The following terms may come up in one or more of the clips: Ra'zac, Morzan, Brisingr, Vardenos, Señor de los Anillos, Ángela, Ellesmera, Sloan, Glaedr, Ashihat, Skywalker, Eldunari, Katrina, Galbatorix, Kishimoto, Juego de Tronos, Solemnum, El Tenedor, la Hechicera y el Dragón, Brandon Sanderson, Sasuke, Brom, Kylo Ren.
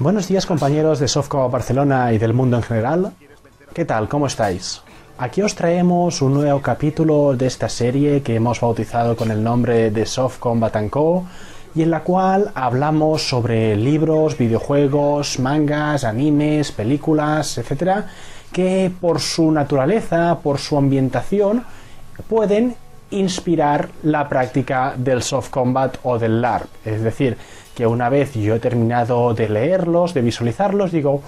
Buenos días, compañeros de Softcombat Barcelona y del mundo en general. ¿Qué tal? ¿Cómo estáis? Aquí os traemos un nuevo capítulo de esta serie que hemos bautizado con el nombre de Soft Combat & Co, y en la cual hablamos sobre libros, videojuegos, mangas, animes, películas, etcétera, que por su naturaleza, por su ambientación, pueden inspirar la práctica del Soft Combat o del LARP. Es decir, que una vez yo he terminado de leerlos, de visualizarlos, digo,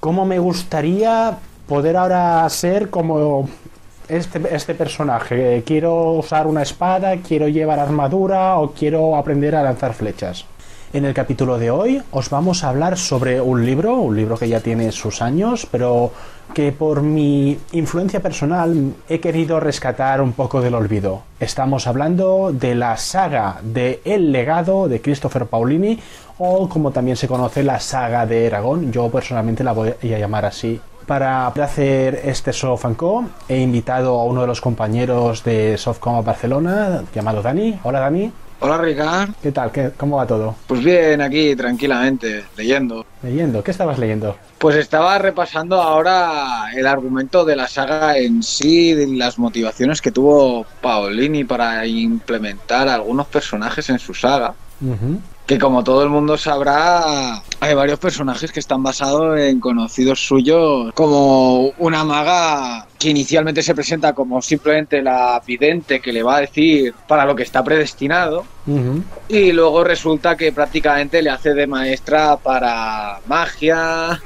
¿cómo me gustaría poder ahora ser como este personaje? Quiero usar una espada, quiero llevar armadura o quiero aprender a lanzar flechas. En el capítulo de hoy os vamos a hablar sobre un libro que ya tiene sus años, pero que por mi influencia personal he querido rescatar un poco del olvido. Estamos hablando de la saga de El Legado de Christopher Paolini, o como también se conoce, la saga de Eragon. Yo personalmente la voy a llamar así. Para hacer este Soft & Co he invitado a uno de los compañeros de Softcombat Barcelona, llamado Dani. Hola, Dani. Hola, Ricard. ¿Qué tal? ¿Cómo va todo? Pues bien, aquí tranquilamente, leyendo. ¿Leyendo? ¿Qué estabas leyendo? Pues estaba repasando ahora el argumento de la saga en sí, de las motivaciones que tuvo Paolini para implementar algunos personajes en su saga. Que, como todo el mundo sabrá, hay varios personajes que están basados en conocidos suyos, como una maga que inicialmente se presenta como simplemente la vidente que le va a decir para lo que está predestinado, y luego resulta que prácticamente le hace de maestra para magia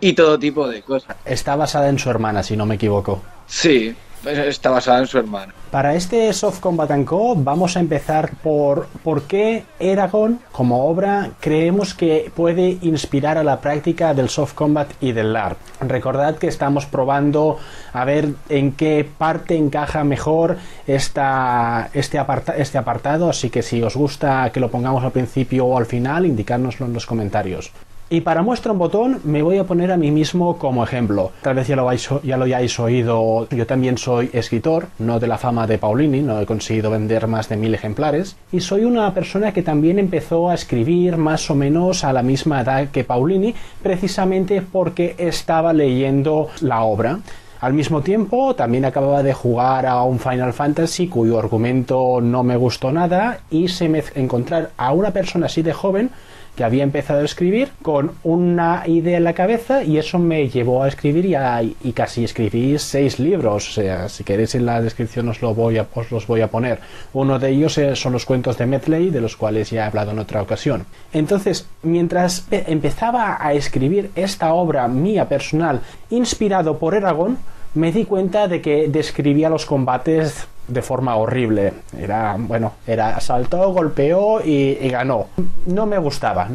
y todo tipo de cosas. Está basada en su hermana, si no me equivoco. Sí. Está basada en su hermano. Para este Soft Combat & Co vamos a empezar por qué Eragon, como obra, creemos que puede inspirar a la práctica del Soft Combat y del LARP. Recordad que estamos probando a ver en qué parte encaja mejor este apartado, así que si os gusta que lo pongamos al principio o al final, indicárnoslo en los comentarios. Y para muestra un botón me voy a poner a mí mismo como ejemplo. Tal vez ya lo hayáis oído, yo también soy escritor, no de la fama de Paolini, no he conseguido vender más de 1000 ejemplares, y soy una persona que también empezó a escribir más o menos a la misma edad que Paolini, precisamente porque estaba leyendo la obra. Al mismo tiempo, también acababa de jugar a un Final Fantasy cuyo argumento no me gustó nada, y encontrar a una persona así de joven que había empezado a escribir con una idea en la cabeza, y eso me llevó a escribir y casi escribí 6 libros. O sea, si queréis en la descripción os los voy a poner. Uno de ellos son los cuentos de Medley, de los cuales ya he hablado en otra ocasión. Entonces, mientras empezaba a escribir esta obra mía personal, inspirado por Eragon, me di cuenta de que describía los combates de forma horrible. Era asaltó, golpeó y ganó. No me gustaba.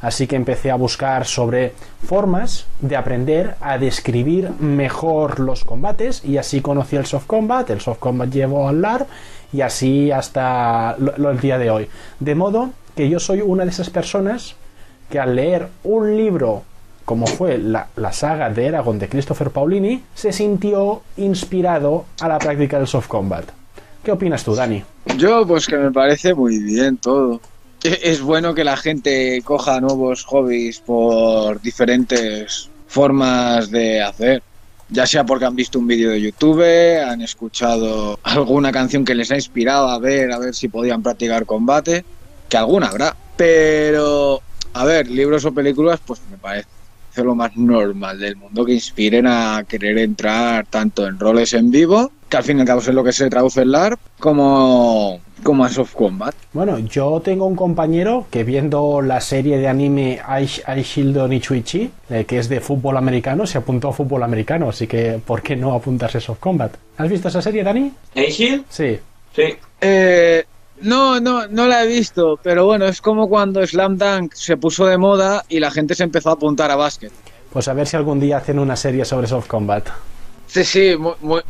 Así que empecé a buscar sobre formas de aprender a describir mejor los combates, y así conocí el Soft Combat. El Soft Combat llevó al LARP, y así hasta el día de hoy. De modo que yo soy una de esas personas que, al leer un libro como fue la saga de Eragon de Christopher Paolini, se sintió inspirado a la práctica del Soft Combat. ¿Qué opinas tú, Dani? Yo, pues que me parece muy bien todo. Es bueno que la gente coja nuevos hobbies por diferentes formas de hacer. Ya sea porque han visto un vídeo de YouTube, han escuchado alguna canción que les ha inspirado a ver si podían practicar combate, que alguna habrá. Pero, a ver, libros o películas, pues me parece lo más normal del mundo, que inspiren a querer entrar tanto en roles en vivo, que al fin y al cabo es lo que se traduce en LARP, como a Soft Combat. Bueno, yo tengo un compañero que, viendo la serie de anime Aishido Nichuichi, que es de fútbol americano, se apuntó a fútbol americano, así que ¿por qué no apuntarse a Soft Combat? ¿Has visto esa serie, Dani? ¿Aishido? Sí. No la he visto, pero bueno, es como cuando Slam Dunk se puso de moda y la gente se empezó a apuntar a básquet. Pues a ver si algún día hacen una serie sobre Soft Combat. Sí,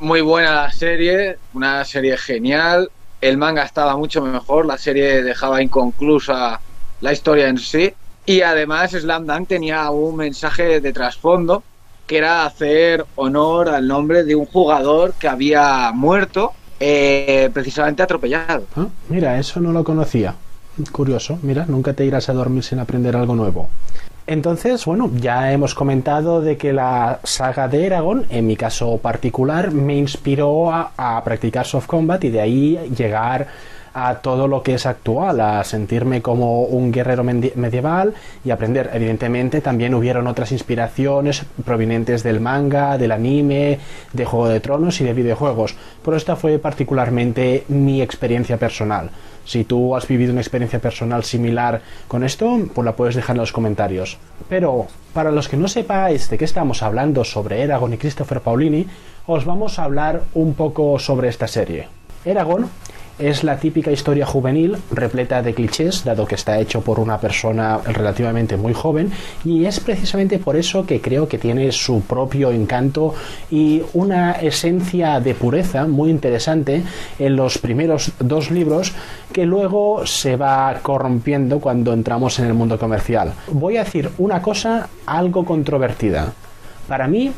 muy buena la serie, una serie genial. El manga estaba mucho mejor, la serie dejaba inconclusa la historia en sí. Y además Slam Dunk tenía un mensaje de trasfondo, que era hacer honor al nombre de un jugador que había muerto, precisamente atropellado. Ah, mira, eso no lo conocía. Curioso, mira, nunca te irás a dormir sin aprender algo nuevo. Entonces, bueno, ya hemos comentado de que la saga de Eragon, en mi caso particular, me inspiró a practicar soft combat y de ahí llegar a todo lo que es actual, a sentirme como un guerrero medieval y aprender. Evidentemente también hubieron otras inspiraciones provenientes del manga, del anime, de Juego de Tronos y de videojuegos, pero esta fue particularmente mi experiencia personal. Si tú has vivido una experiencia personal similar con esto, pues la puedes dejar en los comentarios. Pero para los que no sepáis de qué estamos hablando sobre Eragon y Christopher Paolini, os vamos a hablar un poco sobre esta serie. Eragon es la típica historia juvenil repleta de clichés, dado que está hecho por una persona relativamente muy joven, y es precisamente por eso que creo que tiene su propio encanto y una esencia de pureza muy interesante en los primeros dos libros, que luego se va corrompiendo cuando entramos en el mundo comercial. Voy a decir una cosa algo controvertida. Para mí,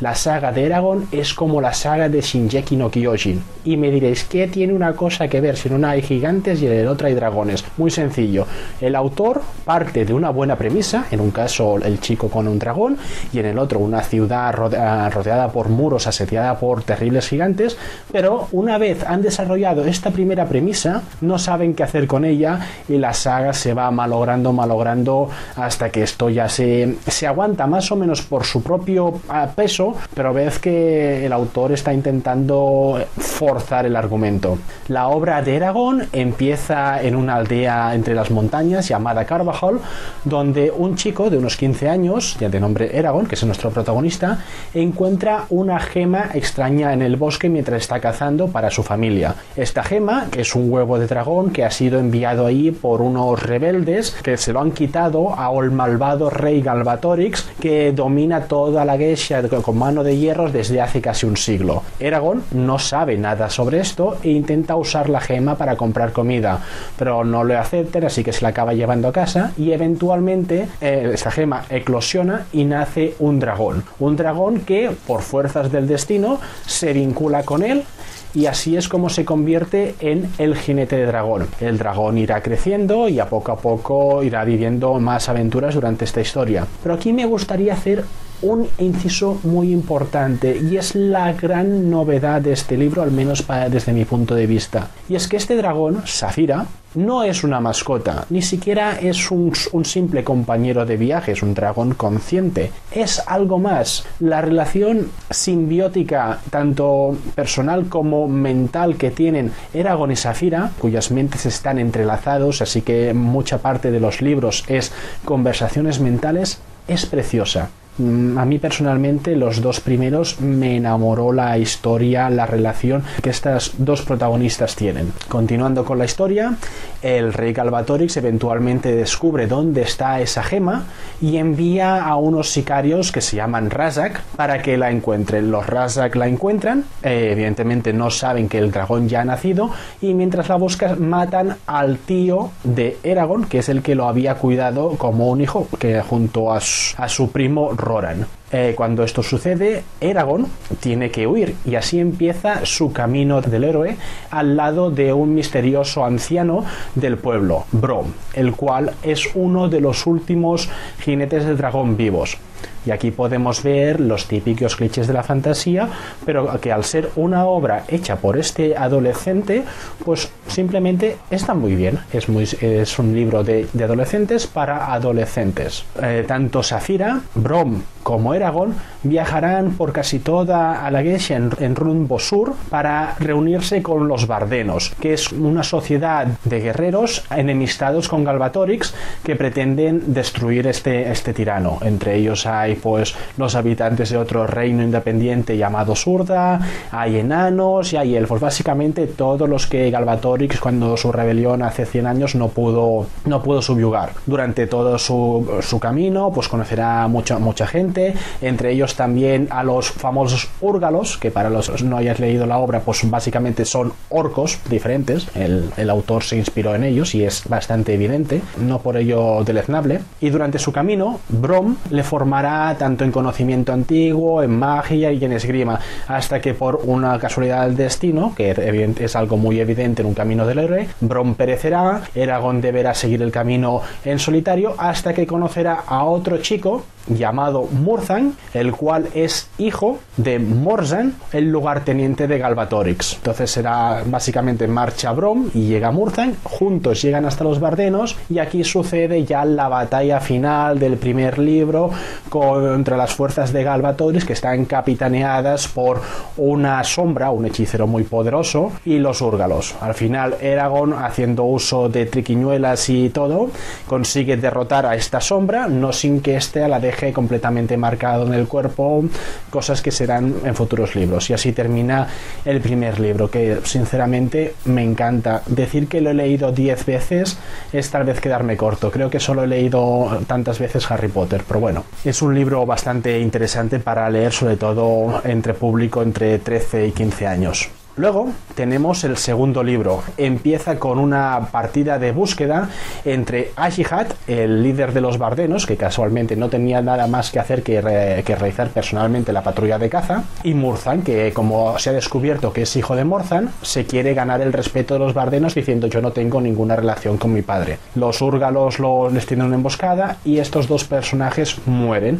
la saga de Eragon es como la saga de Shingeki no Kyojin. Y me diréis, ¿qué tiene una cosa que ver si en una hay gigantes y en el otro hay dragones? Muy sencillo. El autor parte de una buena premisa, en un caso el chico con un dragón, y en el otro una ciudad rodeada por muros, asediada por terribles gigantes, pero una vez han desarrollado esta primera premisa, no saben qué hacer con ella y la saga se va malogrando hasta que esto ya se aguanta más o menos por su propio peso, pero ves que el autor está intentando forzar el argumento. La obra de Eragon empieza en una aldea entre las montañas llamada Carvahall, donde un chico de unos 15 años, de nombre Eragon, que es nuestro protagonista, encuentra una gema extraña en el bosque mientras está cazando para su familia. Esta gema es un huevo de dragón que ha sido enviado ahí por unos rebeldes que se lo han quitado al malvado rey Galbatorix, que domina toda la geisha con mano de hierros desde hace casi un siglo. Eragon no sabe nada sobre esto e intenta usar la gema para comprar comida, pero no lo aceptan, así que se la acaba llevando a casa y eventualmente esta gema eclosiona y nace un dragón. Un dragón que, por fuerzas del destino, se vincula con él y así es como se convierte en el jinete de dragón. El dragón irá creciendo y a poco irá viviendo más aventuras durante esta historia. Pero aquí me gustaría hacer un inciso muy importante, y es la gran novedad de este libro, al menos desde mi punto de vista. Y es que este dragón, Saphira, no es una mascota, ni siquiera es un simple compañero de viaje, es un dragón consciente. Es algo más. La relación simbiótica, tanto personal como mental, que tienen Eragon y Saphira, cuyas mentes están entrelazados, así que mucha parte de los libros es conversaciones mentales, es preciosa. A mí personalmente los dos primeros me enamoró la historia, la relación que estas dos protagonistas tienen. Continuando con la historia, el rey Galbatorix eventualmente descubre dónde está esa gema y envía a unos sicarios que se llaman Ra'zac para que la encuentren. Los Ra'zac la encuentran, evidentemente no saben que el dragón ya ha nacido, y mientras la buscan matan al tío de Eragon, que es el que lo había cuidado como un hijo, que junto a su primo Roran. Cuando esto sucede, Eragon tiene que huir y así empieza su camino del héroe al lado de un misterioso anciano del pueblo, Brom, el cual es uno de los últimos jinetes de dragón vivos. Y aquí podemos ver los típicos clichés de la fantasía, pero que al ser una obra hecha por este adolescente, pues simplemente está muy bien. Es un libro de adolescentes para adolescentes. Tanto Saphira, Brom como Eragon viajarán por casi toda la geisha en rumbo sur para reunirse con los Vardenos, que es una sociedad de guerreros enemistados con Galbatorix que pretenden destruir este tirano. Entre ellos hay pues los habitantes de otro reino independiente llamado Surda, hay enanos y hay elfos, básicamente todos los que Galbatorix cuando su rebelión hace 100 años no pudo subyugar. Durante todo su camino pues conocerá mucha gente, gente, entre ellos también a los famosos Urgalos, que para los que no hayas leído la obra, pues básicamente son orcos diferentes. El autor se inspiró en ellos y es bastante evidente, no por ello deleznable. Y durante su camino, Brom le formará tanto en conocimiento antiguo, en magia y en esgrima, hasta que por una casualidad del destino, que es algo muy evidente en un camino del héroe, Brom perecerá, Eragon deberá seguir el camino en solitario hasta que conocerá a otro chico llamado Murtagh, el cual es hijo de Morzan, el lugarteniente de Galbatorix. Entonces será básicamente marcha Brom y llega Murtagh, juntos llegan hasta los Vardenos y aquí sucede ya la batalla final del primer libro contra las fuerzas de Galbatorix, que están capitaneadas por una sombra, un hechicero muy poderoso, y los Urgalos. Al final Eragon, haciendo uso de triquiñuelas y todo, consigue derrotar a esta sombra, no sin que éste la deje completamente marcado en el cuerpo, cosas que serán en futuros libros. Y así termina el primer libro, que sinceramente me encanta. Decir que lo he leído 10 veces es tal vez quedarme corto. Creo que solo he leído tantas veces Harry Potter, pero bueno, es un libro bastante interesante para leer, sobre todo entre público entre 13 y 15 años. Luego tenemos el segundo libro. Empieza con una partida de búsqueda entre Ashihat, el líder de los Vardenos, que casualmente no tenía nada más que hacer que realizar personalmente la patrulla de caza, y Murtagh, que como se ha descubierto que es hijo de Morzan, se quiere ganar el respeto de los Vardenos diciendo: yo no tengo ninguna relación con mi padre. Los Urgalos les tienen una emboscada y estos dos personajes mueren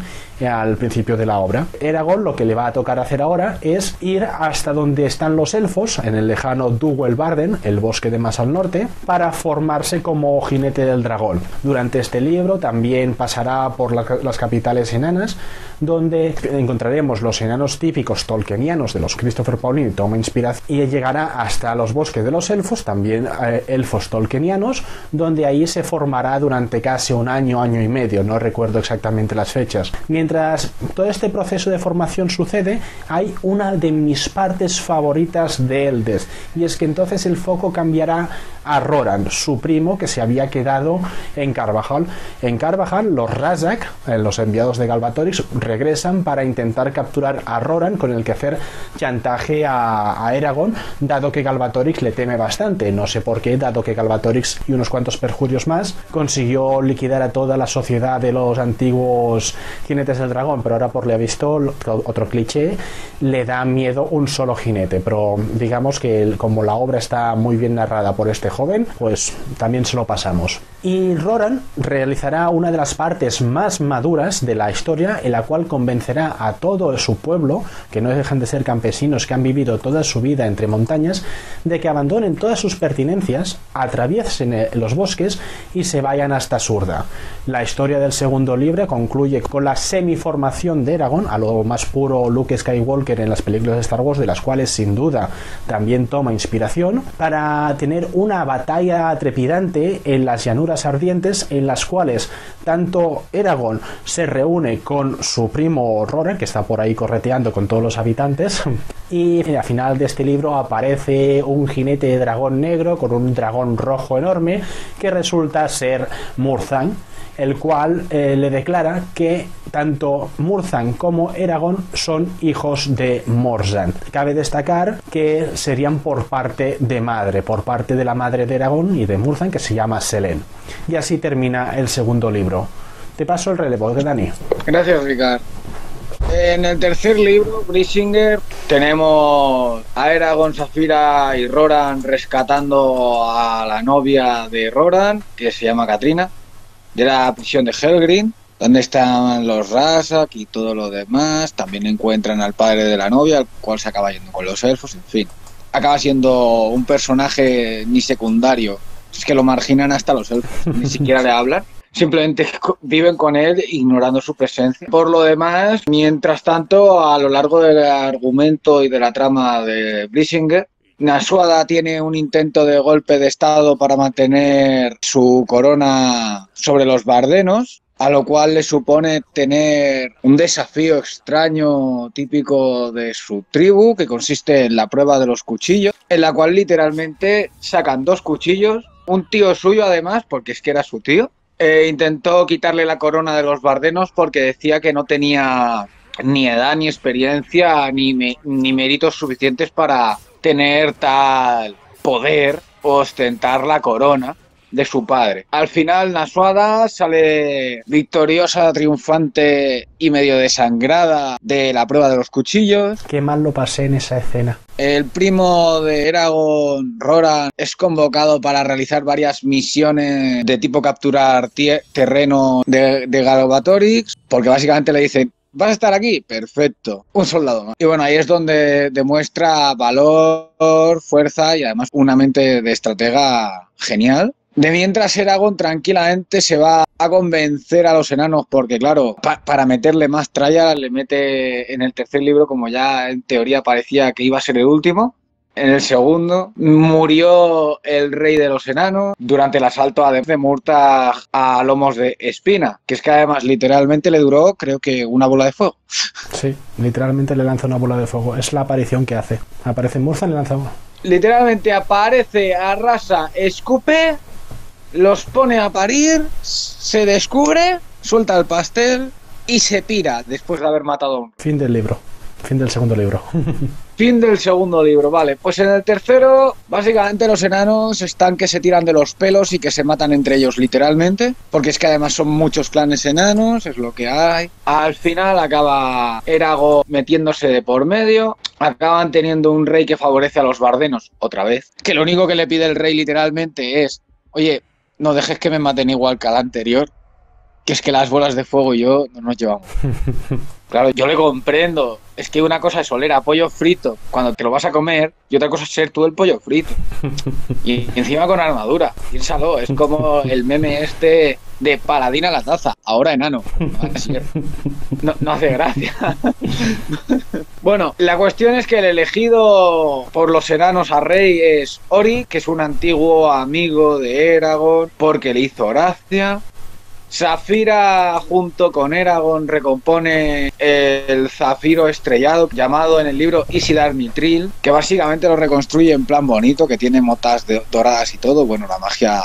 al principio de la obra. Eragon lo que le va a tocar hacer ahora es ir hasta donde están los elfos, en el lejano Duwelvarden, el bosque de más al norte, para formarse como jinete del dragón. Durante este libro también pasará por las capitales enanas, donde encontraremos los enanos típicos tolkienianos de los Christopher Paolini, toma inspiración, y llegará hasta los bosques de los elfos, también elfos tolkienianos, donde ahí se formará durante casi un año, año y medio, no recuerdo exactamente las fechas. Mientras todo este proceso de formación sucede, hay una de mis partes favoritas de Eldes, y es que entonces el foco cambiará a Roran, su primo que se había quedado en Carvahall. En Carvahall, los Ra'zac, los enviados de Galbatorix, regresan para intentar capturar a Roran, con el que hacer chantaje a Eragon, dado que Galbatorix le teme bastante. No sé por qué, dado que Galbatorix y unos cuantos perjurios más consiguió liquidar a toda la sociedad de los antiguos jinetes del dragón, pero ahora, por le ha visto otro cliché, le da miedo un solo jinete. Pero digamos que como la obra está muy bien narrada por este joven, pues también se lo pasamos. Y Roran realizará una de las partes más maduras de la historia, en la cual convencerá a todo su pueblo, que no dejan de ser campesinos que han vivido toda su vida entre montañas, de que abandonen todas sus pertinencias, atraviesen los bosques y se vayan hasta Surda. La historia del segundo libro concluye con la semiformación de Eragon, a lo más puro Luke Skywalker en las películas de Star Wars, de las cuales sin duda también toma inspiración, para tener una batalla trepidante en las llanuras ardientes, en las cuales tanto Eragon se reúne con su primo Roran, que está por ahí correteando con todos los habitantes, y al final de este libro aparece un jinete de dragón negro con un dragón rojo enorme, que resulta ser Murtagh, el cual le declara que tanto Murtagh como Eragon son hijos de Morzan. Cabe destacar que serían por parte de madre, por parte de la madre de Eragon y de Murtagh, que se llama Selen. Y así termina el segundo libro. Te paso el relevo, Dani. Gracias, Ricardo. En el tercer libro, Brisingr, tenemos a Eragon, Saphira y Roran rescatando a la novia de Roran, que se llama Katrina, de la prisión de Helgrin, donde están los Ra'zac y todo lo demás. También encuentran al padre de la novia, al cual se acaba yendo con los elfos. En fin, acaba siendo un personaje ni secundario, es que lo marginan hasta los elfos, ni siquiera le hablan, simplemente viven con él ignorando su presencia. Por lo demás, mientras tanto, a lo largo del argumento y de la trama de Brisingr, Nasuada tiene un intento de golpe de estado para mantener su corona sobre los Vardenos, a lo cual le supone tener un desafío extraño típico de su tribu, que consiste en la prueba de los cuchillos, en la cual literalmente sacan dos cuchillos, un tío suyo además, porque es que era su tío, Intentó quitarle la corona de los Vardenos porque decía que no tenía ni edad, ni experiencia, ni méritos suficientes para tener tal poder o ostentar la corona de su padre. Al final, Nasuada sale victoriosa, triunfante y medio desangrada de la prueba de los cuchillos. Qué mal lo pasé en esa escena. El primo de Eragon, Roran, es convocado para realizar varias misiones de tipo capturar terreno de Galbatorix, porque básicamente le dicen: ¿vas a estar aquí? Perfecto, un soldado más. Y bueno, ahí es donde demuestra valor, fuerza y además una mente de estratega genial. De mientras, Eragon tranquilamente se va a convencer a los enanos porque, claro, para meterle más tralla, le mete en el tercer libro, como ya en teoría parecía que iba a ser el último. En el segundo murió el rey de los enanos durante el asalto de Murtagh a lomos de Espina, que es que además literalmente le duró, creo que, una bola de fuego. Sí, literalmente le lanza una bola de fuego, es la aparición que hace. Aparece Murtagh y le lanza una. Literalmente aparece, arrasa, escupe, los pone a parir, se descubre, suelta el pastel y se pira después de haber matado a uno. Fin del libro. Fin del segundo libro. Fin del segundo libro, vale. Pues en el tercero, básicamente los enanos están que se tiran de los pelos y que se matan entre ellos, literalmente. Porque es que además son muchos clanes enanos, es lo que hay. Al final acaba Eragon metiéndose de por medio. Acaban teniendo un rey que favorece a los Vardenos, otra vez. Que lo único que le pide el rey literalmente es: oye, no dejes que me maten igual que al anterior. Que es que las bolas de fuego y yo no nos llevamos. Claro, yo le comprendo. Es que una cosa es oler a pollo frito cuando te lo vas a comer y otra cosa es ser tú el pollo frito. Y encima con armadura. Piénsalo, es como el meme este de Paladina la taza. Ahora enano. No hace gracia. Bueno, la cuestión es que el elegido por los enanos a rey es Ori, que es un antiguo amigo de Eragon porque le hizo gracia. Saphira junto con Eragon recompone el zafiro estrellado llamado en el libro Isidar Mithril, que básicamente lo reconstruye en plan bonito, que tiene motas doradas y todo. Bueno, la magia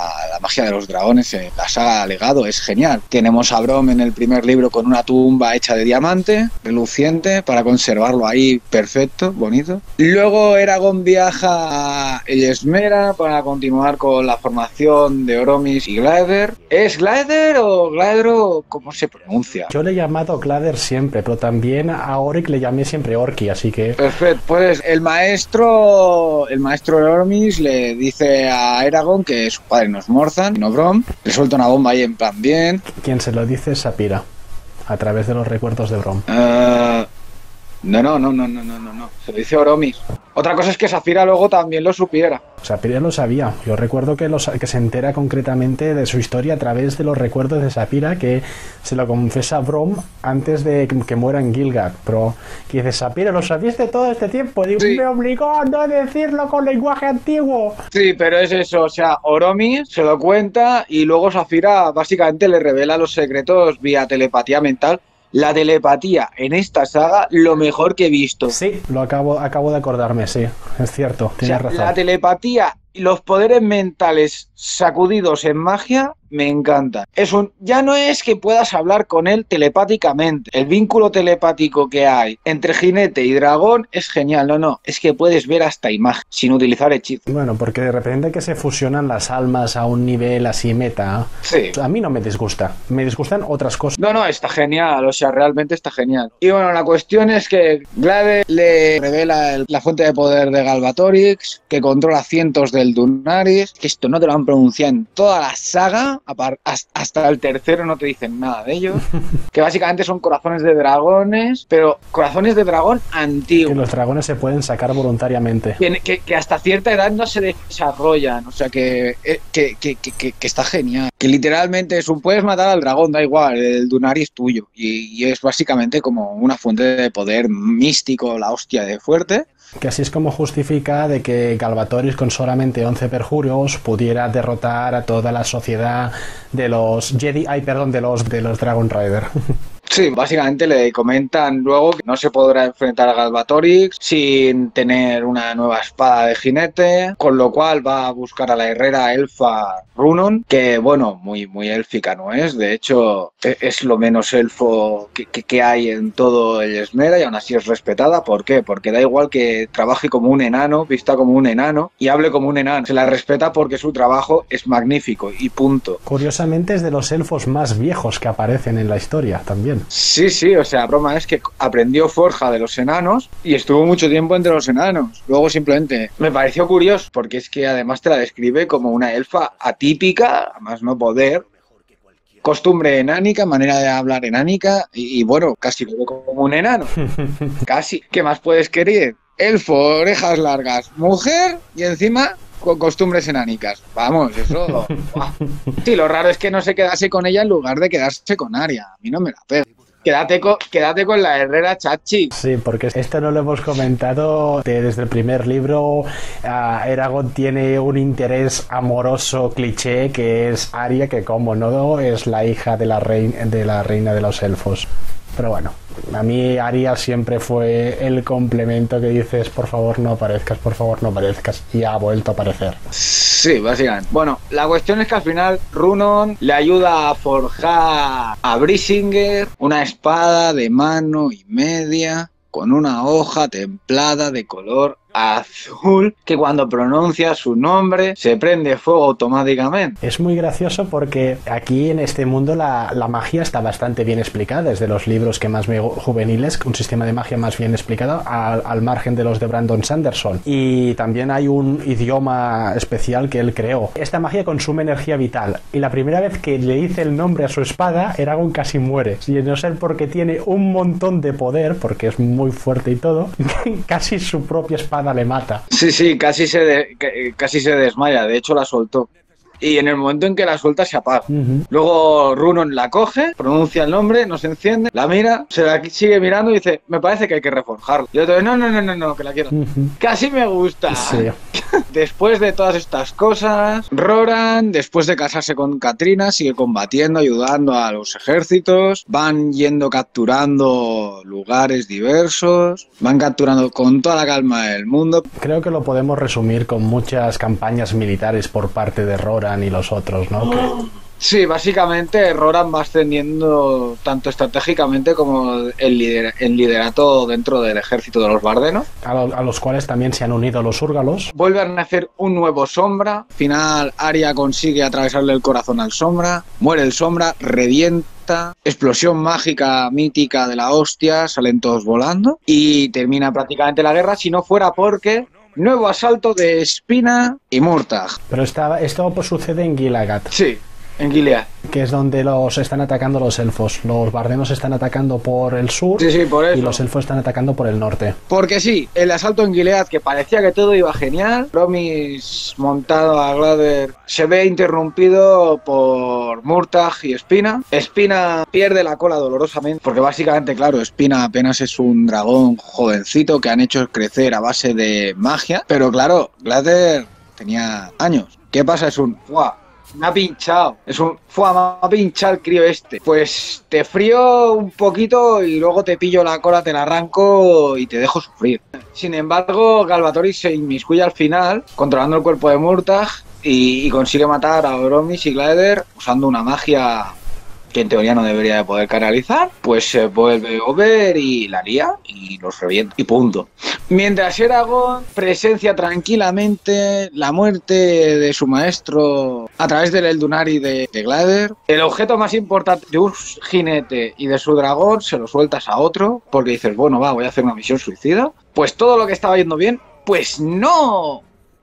de los dragones en la saga Legado es genial. Tenemos a Brom en el primer libro con una tumba hecha de diamante, reluciente, para conservarlo ahí perfecto, bonito. Luego Eragon viaja a Ellesmera para continuar con la formación de Oromis y Glaedr. ¿Es Glaedr o Glaedr, cómo se pronuncia? Yo le he llamado Glaedr siempre, pero también a Oric le llamé siempre Orki, así que... Perfecto, pues el maestro Oromis le dice a Eragon que su padre no es Morzan, no Brom, le suelta una bomba ahí en plan bien. ¿Quién se lo dice? Saphira, a través de los recuerdos de Brom. No, se lo dice Oromis. Otra cosa es que Saphira luego también lo supiera. Saphira lo sabía. Yo recuerdo que se entera concretamente de su historia a través de los recuerdos de Saphira, que se lo confesa a Brom antes de que muera en Gil'ead. Pero que dice: Saphira, lo sabiste todo este tiempo. Digo, sí. Me obligó a no decirlo con lenguaje antiguo. Sí, pero es eso. O sea, Oromis se lo cuenta y luego Saphira básicamente le revela los secretos vía telepatía mental. La telepatía en esta saga, lo mejor que he visto. Sí, lo acabo de acordarme, sí, es cierto, tienes razón. La telepatía y los poderes mentales sacudidos en magia me encantan. Ya no es que puedas hablar con él telepáticamente. El vínculo telepático que hay entre jinete y dragón es genial. No, es que puedes ver hasta imagen sin utilizar hechizos. Bueno, porque de repente que se fusionan las almas a un nivel así meta. Sí. A mí no me disgusta. Me disgustan otras cosas. No, está genial. O sea, realmente está genial. Y bueno, la cuestión es que Glaedr le revela la fuente de poder de Galbatorix, que controla cientos de Eldunari. Que esto no te lo han pronunciado en toda la saga. Hasta el tercero no te dicen nada de ellos. Que básicamente son corazones de dragones, pero corazones de dragón antiguos. Que los dragones se pueden sacar voluntariamente. Que hasta cierta edad no se desarrollan. O sea que está genial. Que literalmente es puedes matar al dragón, da igual, el Dunari es tuyo. Y es básicamente como una fuente de poder místico, la hostia de fuerte. Que así es como justifica de que Galbatorix con solamente 11 perjurios pudiera derrotar a toda la sociedad de los Dragon Rider. Sí, básicamente le comentan luego que no se podrá enfrentar a Galbatorix sin tener una nueva espada de jinete, con lo cual va a buscar a la herrera elfa Runon, que bueno, muy élfica no es, de hecho es lo menos elfo que hay en todo el Esmera y aún así es respetada. ¿Por qué? Porque da igual que trabaje como un enano, vista como un enano y hable como un enano, se la respeta porque su trabajo es magnífico y punto. Curiosamente es de los elfos más viejos que aparecen en la historia también. Sí, sí, o sea, la broma es que aprendió forja de los enanos y estuvo mucho tiempo entre los enanos. Luego simplemente me pareció curioso porque es que además te la describe como una elfa atípica, a más no poder, costumbre enánica, manera de hablar enánica y bueno, casi lo veo como un enano. Casi, ¿qué más puedes querer? Elfo, orejas largas, mujer y encima... con costumbres enánicas. Vamos, eso... Wow. Sí, lo raro es que no se quedase con ella en lugar de quedarse con Arya. A mí no me la pega. Quédate con la herrera chachi. Sí, porque esto no lo hemos comentado desde el primer libro. Eragon tiene un interés amoroso cliché que es Arya, que como no es la hija de la reina de los elfos. Pero bueno, a mí Arya siempre fue el complemento que dices, por favor no aparezcas, por favor no aparezcas, y ha vuelto a aparecer. Sí, básicamente. Bueno, la cuestión es que al final Runon le ayuda a forjar a Brisingr una espada de mano y media con una hoja templada de color azul, que cuando pronuncia su nombre se prende fuego automáticamente. Es muy gracioso porque aquí en este mundo la magia está bastante bien explicada, es de los libros que más me juveniles, un sistema de magia más bien explicado, al margen de los de Brandon Sanderson, y también hay un idioma especial que él creó. Esta magia consume energía vital y la primera vez que le dice el nombre a su espada, Eragon casi muere, y no ser porque tiene un montón de poder, porque es muy fuerte y todo, casi su propia espada le mata. Sí, sí, casi se desmaya, de hecho la soltó. Y en el momento en que la suelta se apaga. Luego Runon la coge, pronuncia el nombre, no se enciende, la mira, se la sigue mirando y dice, me parece que hay que reforjarla. Y otro, no, que la quiero. Casi me gusta. Sí. Después de todas estas cosas, Roran, después de casarse con Katrina, sigue combatiendo, ayudando a los ejércitos, van yendo capturando lugares diversos, van capturando con toda la calma del mundo. Creo que lo podemos resumir con muchas campañas militares por parte de Roran y los otros, ¿no? Que... Sí, básicamente Roran va ascendiendo tanto estratégicamente como el liderato dentro del ejército de los Vardenos. A los cuales también se han unido los Úrgalos. Vuelve a nacer un nuevo Sombra, al final Arya consigue atravesarle el corazón al Sombra, muere el Sombra, revienta. Explosión mágica mítica de la hostia, salen todos volando y termina prácticamente la guerra, si no fuera porque... Nuevo asalto de Espina y Murtagh. Pero esto pues, sucede en Gil'ead. Sí, en Gil'ead. Que es donde los están atacando los elfos. Los Vardenos están atacando por el sur, sí, por eso. Y los elfos están atacando por el norte. Porque sí, el asalto en Gil'ead, que parecía que todo iba genial, Oromis montado a Glaedr se ve interrumpido por Murtagh y Espina. Espina pierde la cola dolorosamente, porque básicamente, claro, Espina apenas es un dragón jovencito que han hecho crecer a base de magia. Pero claro, Glaedr tenía años. ¿Qué pasa? Es un... ¡Guau! Me ha pinchado. Fue a pinchar el crío este. Pues te frío un poquito y luego te pillo la cola, te la arranco y te dejo sufrir. Sin embargo, Galbatorix se inmiscuye al final, controlando el cuerpo de Murtagh y consigue matar a Oromis y Glaedr usando una magia que en teoría no debería de poder canalizar. Pues se vuelve over y la lía y los revienta y punto. Mientras Eragon presencia tranquilamente la muerte de su maestro a través del Eldunari de Glaedr, el objeto más importante de un jinete y de su dragón se lo sueltas a otro porque dices, bueno, va, voy a hacer una misión suicida. Pues todo lo que estaba yendo bien, pues no,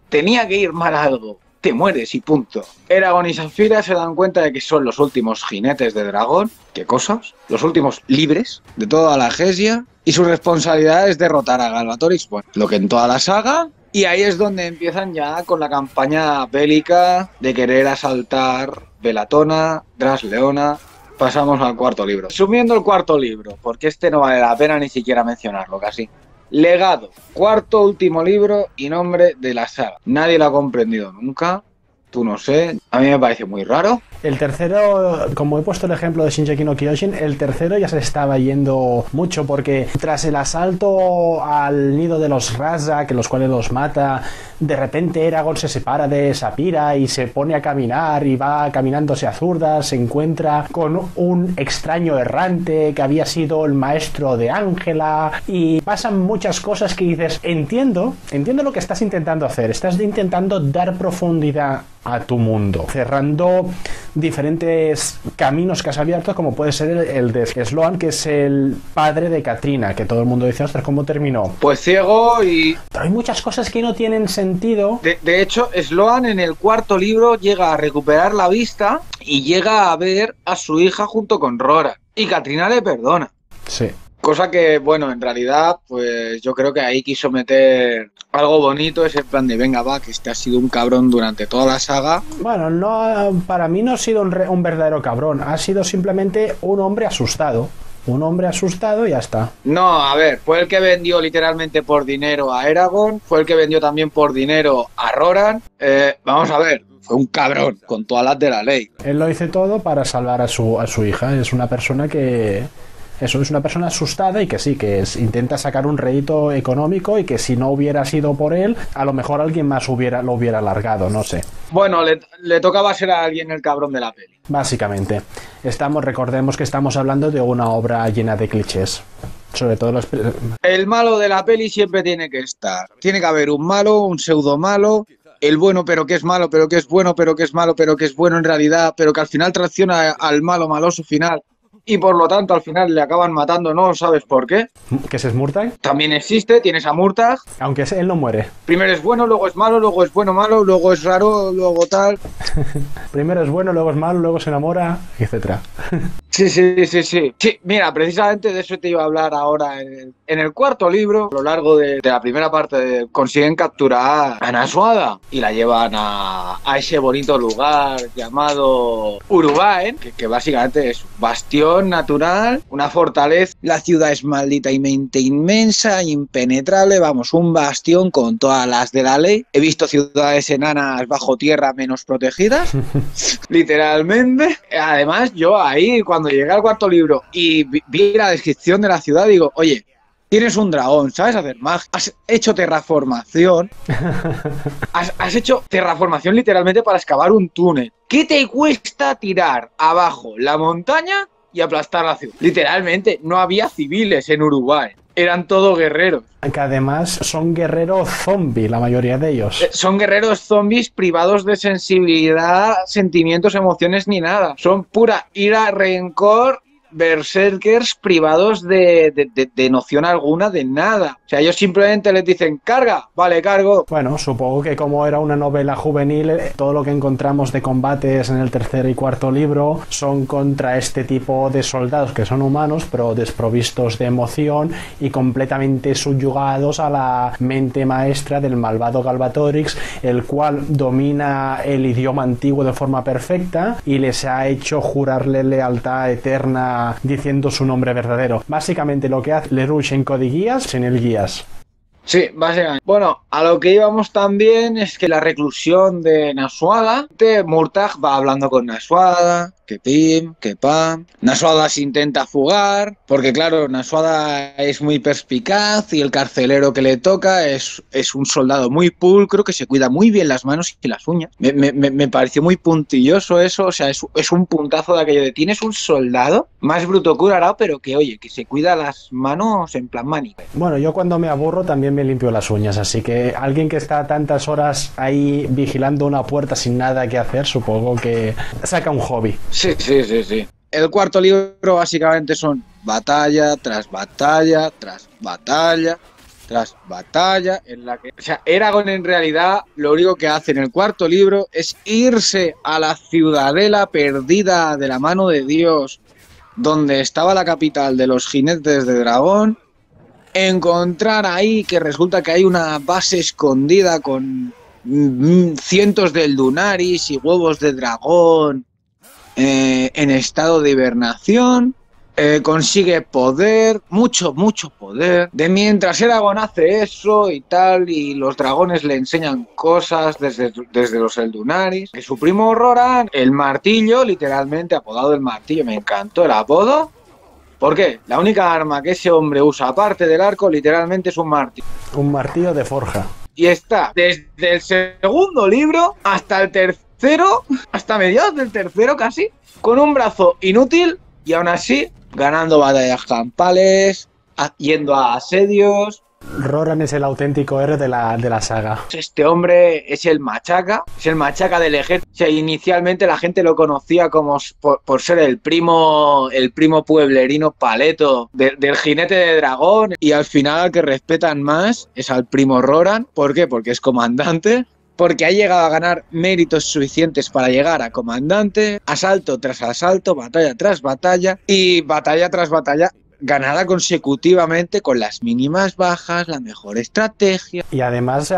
tenía que ir mal algo. Te mueres y punto. Eragon y Saphira se dan cuenta de que son los últimos jinetes de dragón, qué cosas, los últimos libres de toda la Hesia, y su responsabilidad es derrotar a Galbatorix, bueno, lo que en toda la saga, y ahí es donde empiezan ya con la campaña bélica de querer asaltar Velatona, Drasleona. Pasamos al cuarto libro. Sumiendo el cuarto libro, porque este no vale la pena ni siquiera mencionarlo casi. Legado, cuarto último libro y nombre de la saga. Nadie lo ha comprendido nunca. tú no sé, a mí me parece muy raro. El tercero, como he puesto el ejemplo de Shingeki no Kyojin, el tercero ya se estaba yendo mucho porque tras el asalto al nido de los Ra'zac, que los cuales los mata, de repente Eragon se separa de Saphira y se pone a caminar y va caminándose a zurdas, se encuentra con un extraño errante que había sido el maestro de Ángela y pasan muchas cosas que dices, entiendo lo que estás intentando hacer, estás intentando dar profundidad a tu mundo, cerrando diferentes caminos que has abierto, como puede ser el de Sloan, que es el padre de Katrina, que todo el mundo dice, ostras, ¿cómo terminó? Pues ciego y... Pero hay muchas cosas que no tienen sentido. De hecho, Sloan en el cuarto libro llega a recuperar la vista y llega a ver a su hija junto con Roran. Y Katrina le perdona. Sí. Cosa que, bueno, en realidad, pues yo creo que ahí quiso meter algo bonito, ese plan de venga va, que este ha sido un cabrón durante toda la saga. Bueno, no, para mí no ha sido un verdadero cabrón, ha sido simplemente un hombre asustado. Un hombre asustado y ya está. No, a ver, fue el que vendió literalmente por dinero a Eragon, fue el que vendió también por dinero a Roran. Vamos a ver, fue un cabrón, con todas las de la ley. Él lo hizo todo para salvar a su hija, es una persona que... Eso es una persona asustada y que sí, que intenta sacar un rédito económico y que si no hubiera sido por él, a lo mejor alguien más lo hubiera alargado, no sé. Bueno, le tocaba ser a alguien el cabrón de la peli. Básicamente. Recordemos que estamos hablando de una obra llena de clichés. Sobre todo los... El malo de la peli siempre tiene que estar. Tiene que haber un malo, un pseudo malo... El bueno, pero que es malo, pero que es bueno, pero que es malo, pero que es bueno en realidad, pero que al final tracciona al malo maloso final... Y por lo tanto al final le acaban matando, no sabes por qué. ¿Que ese es Murtagh? También existe, tienes a Murtagh. Aunque él no muere. Primero es bueno, luego es malo, luego es bueno, malo, luego es raro, luego tal. Primero es bueno, luego es malo, luego se enamora, etcétera. Sí, mira, precisamente de eso te iba a hablar ahora. En el cuarto libro, a lo largo de la primera parte, consiguen capturar a Nasuada y la llevan a ese bonito lugar llamado Urû'baen, que básicamente es un bastión natural, una fortaleza. La ciudad es maldita y mente inmensa, impenetrable, vamos, un bastión con todas las de la ley. He visto ciudades enanas bajo tierra menos protegidas, literalmente. Además, yo ahí, cuando llegué al cuarto libro y vi la descripción de la ciudad, digo, oye, tienes un dragón, ¿sabes hacer magia? Has hecho terraformación. Has hecho terraformación literalmente para excavar un túnel. ¿Qué te cuesta tirar abajo la montaña y aplastar la ciudad? Literalmente, no había civiles en Urû'baen. Eran todos guerreros. Que además son guerreros zombies, la mayoría de ellos. Son guerreros zombies privados de sensibilidad, sentimientos, emociones ni nada. Son pura ira, rencor... Berserkers privados de noción alguna de nada. O sea, ellos simplemente les dicen, carga, vale, cargo. Bueno, supongo que como era una novela juvenil, todo lo que encontramos de combates en el tercer y cuarto libro son contra este tipo de soldados que son humanos, pero desprovistos de emoción y completamente subyugados a la mente maestra del malvado Galbatorix, el cual domina el idioma antiguo de forma perfecta y les ha hecho jurarle lealtad eterna diciendo su nombre verdadero. Básicamente lo que hace Lelouch en Codiguías, en el Guías. Sí, básicamente. Bueno, a lo que íbamos también es que la reclusión de Nasuada, Murtagh va hablando con Nasuada, que pim, que pam. Nasuada se intenta fugar, porque claro, Nasuada es muy perspicaz y el carcelero que le toca es un soldado muy pulcro que se cuida muy bien las manos y las uñas. Me pareció muy puntilloso eso, o sea, es un puntazo de aquello de tienes un soldado más bruto que un arao, pero que oye, que se cuida las manos en plan manique. Bueno, yo cuando me aburro también me limpio las uñas, así que alguien que está tantas horas ahí vigilando una puerta sin nada que hacer, supongo que saca un hobby. Sí. El cuarto libro básicamente son batalla tras batalla, tras batalla, tras batalla, en la que... O sea, Eragon en realidad lo único que hace en el cuarto libro es irse a la ciudadela perdida de la mano de Dios, donde estaba la capital de los jinetes de dragón, encontrar ahí que resulta que hay una base escondida con cientos de Eldunaris y huevos de dragón en estado de hibernación, Consigue poder, mucho poder. De mientras Eragon hace eso y tal, y los dragones le enseñan cosas desde los Eldunaris. Y su primo Roran, el martillo, literalmente apodado el martillo, me encantó el apodo. ¿Por qué? La única arma que ese hombre usa, aparte del arco, literalmente es un martillo. Un martillo de forja. Y está desde el segundo libro hasta el tercero, hasta mediados del tercero casi, con un brazo inútil y aún así ganando batallas campales, yendo a asedios. Roran es el auténtico héroe de la saga. Este hombre es el machaca del ejército. O sea, inicialmente la gente lo conocía como por ser el primo pueblerino paleto del jinete de dragón. Y al final al que respetan más es al primo Roran. ¿Por qué? Porque es comandante. Porque ha llegado a ganar méritos suficientes para llegar a comandante. Asalto tras asalto, batalla tras batalla y batalla tras batalla. Ganada consecutivamente con las mínimas bajas, la mejor estrategia. Y además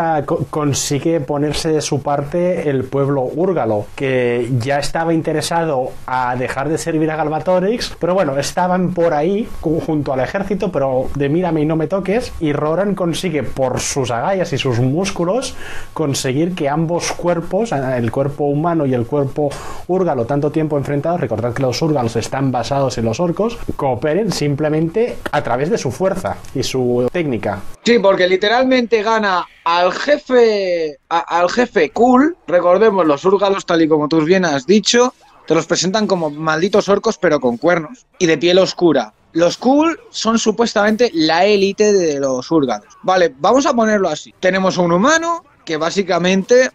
consigue ponerse de su parte el pueblo úrgalo, que ya estaba interesado a dejar de servir a Galbatorix, pero bueno, estaban por ahí junto al ejército, pero de mírame y no me toques. Y Roran consigue, por sus agallas y sus músculos, conseguir que ambos cuerpos, el cuerpo humano y el cuerpo úrgalo, tanto tiempo enfrentados, recordad que los úrgalos están basados en los orcos, cooperen simplemente a través de su fuerza y su técnica. Sí, porque literalmente gana al jefe cool. Recordemos, los úrgalos, tal y como tú bien has dicho, te los presentan como malditos orcos pero con cuernos y de piel oscura. Los cool son supuestamente la élite de los úrgalos. Vale, vamos a ponerlo así. Tenemos un humano que básicamente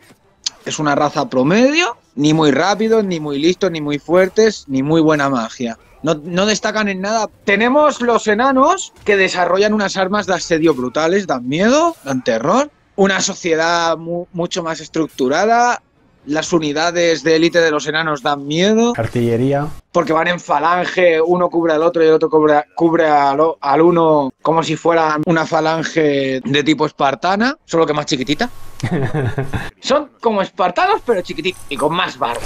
es una raza promedio, ni muy rápido, ni muy listo, ni muy fuertes, ni muy buena magia. No destacan en nada. Tenemos los enanos, que desarrollan unas armas de asedio brutales, dan miedo, dan terror. Una sociedad mucho más estructurada. Las unidades de élite de los enanos dan miedo. Artillería. Porque van en falange, uno cubre al otro y el otro cubre al uno como si fuera una falange de tipo espartana, solo que más chiquitita. Son como espartanos pero chiquititos y con más barba.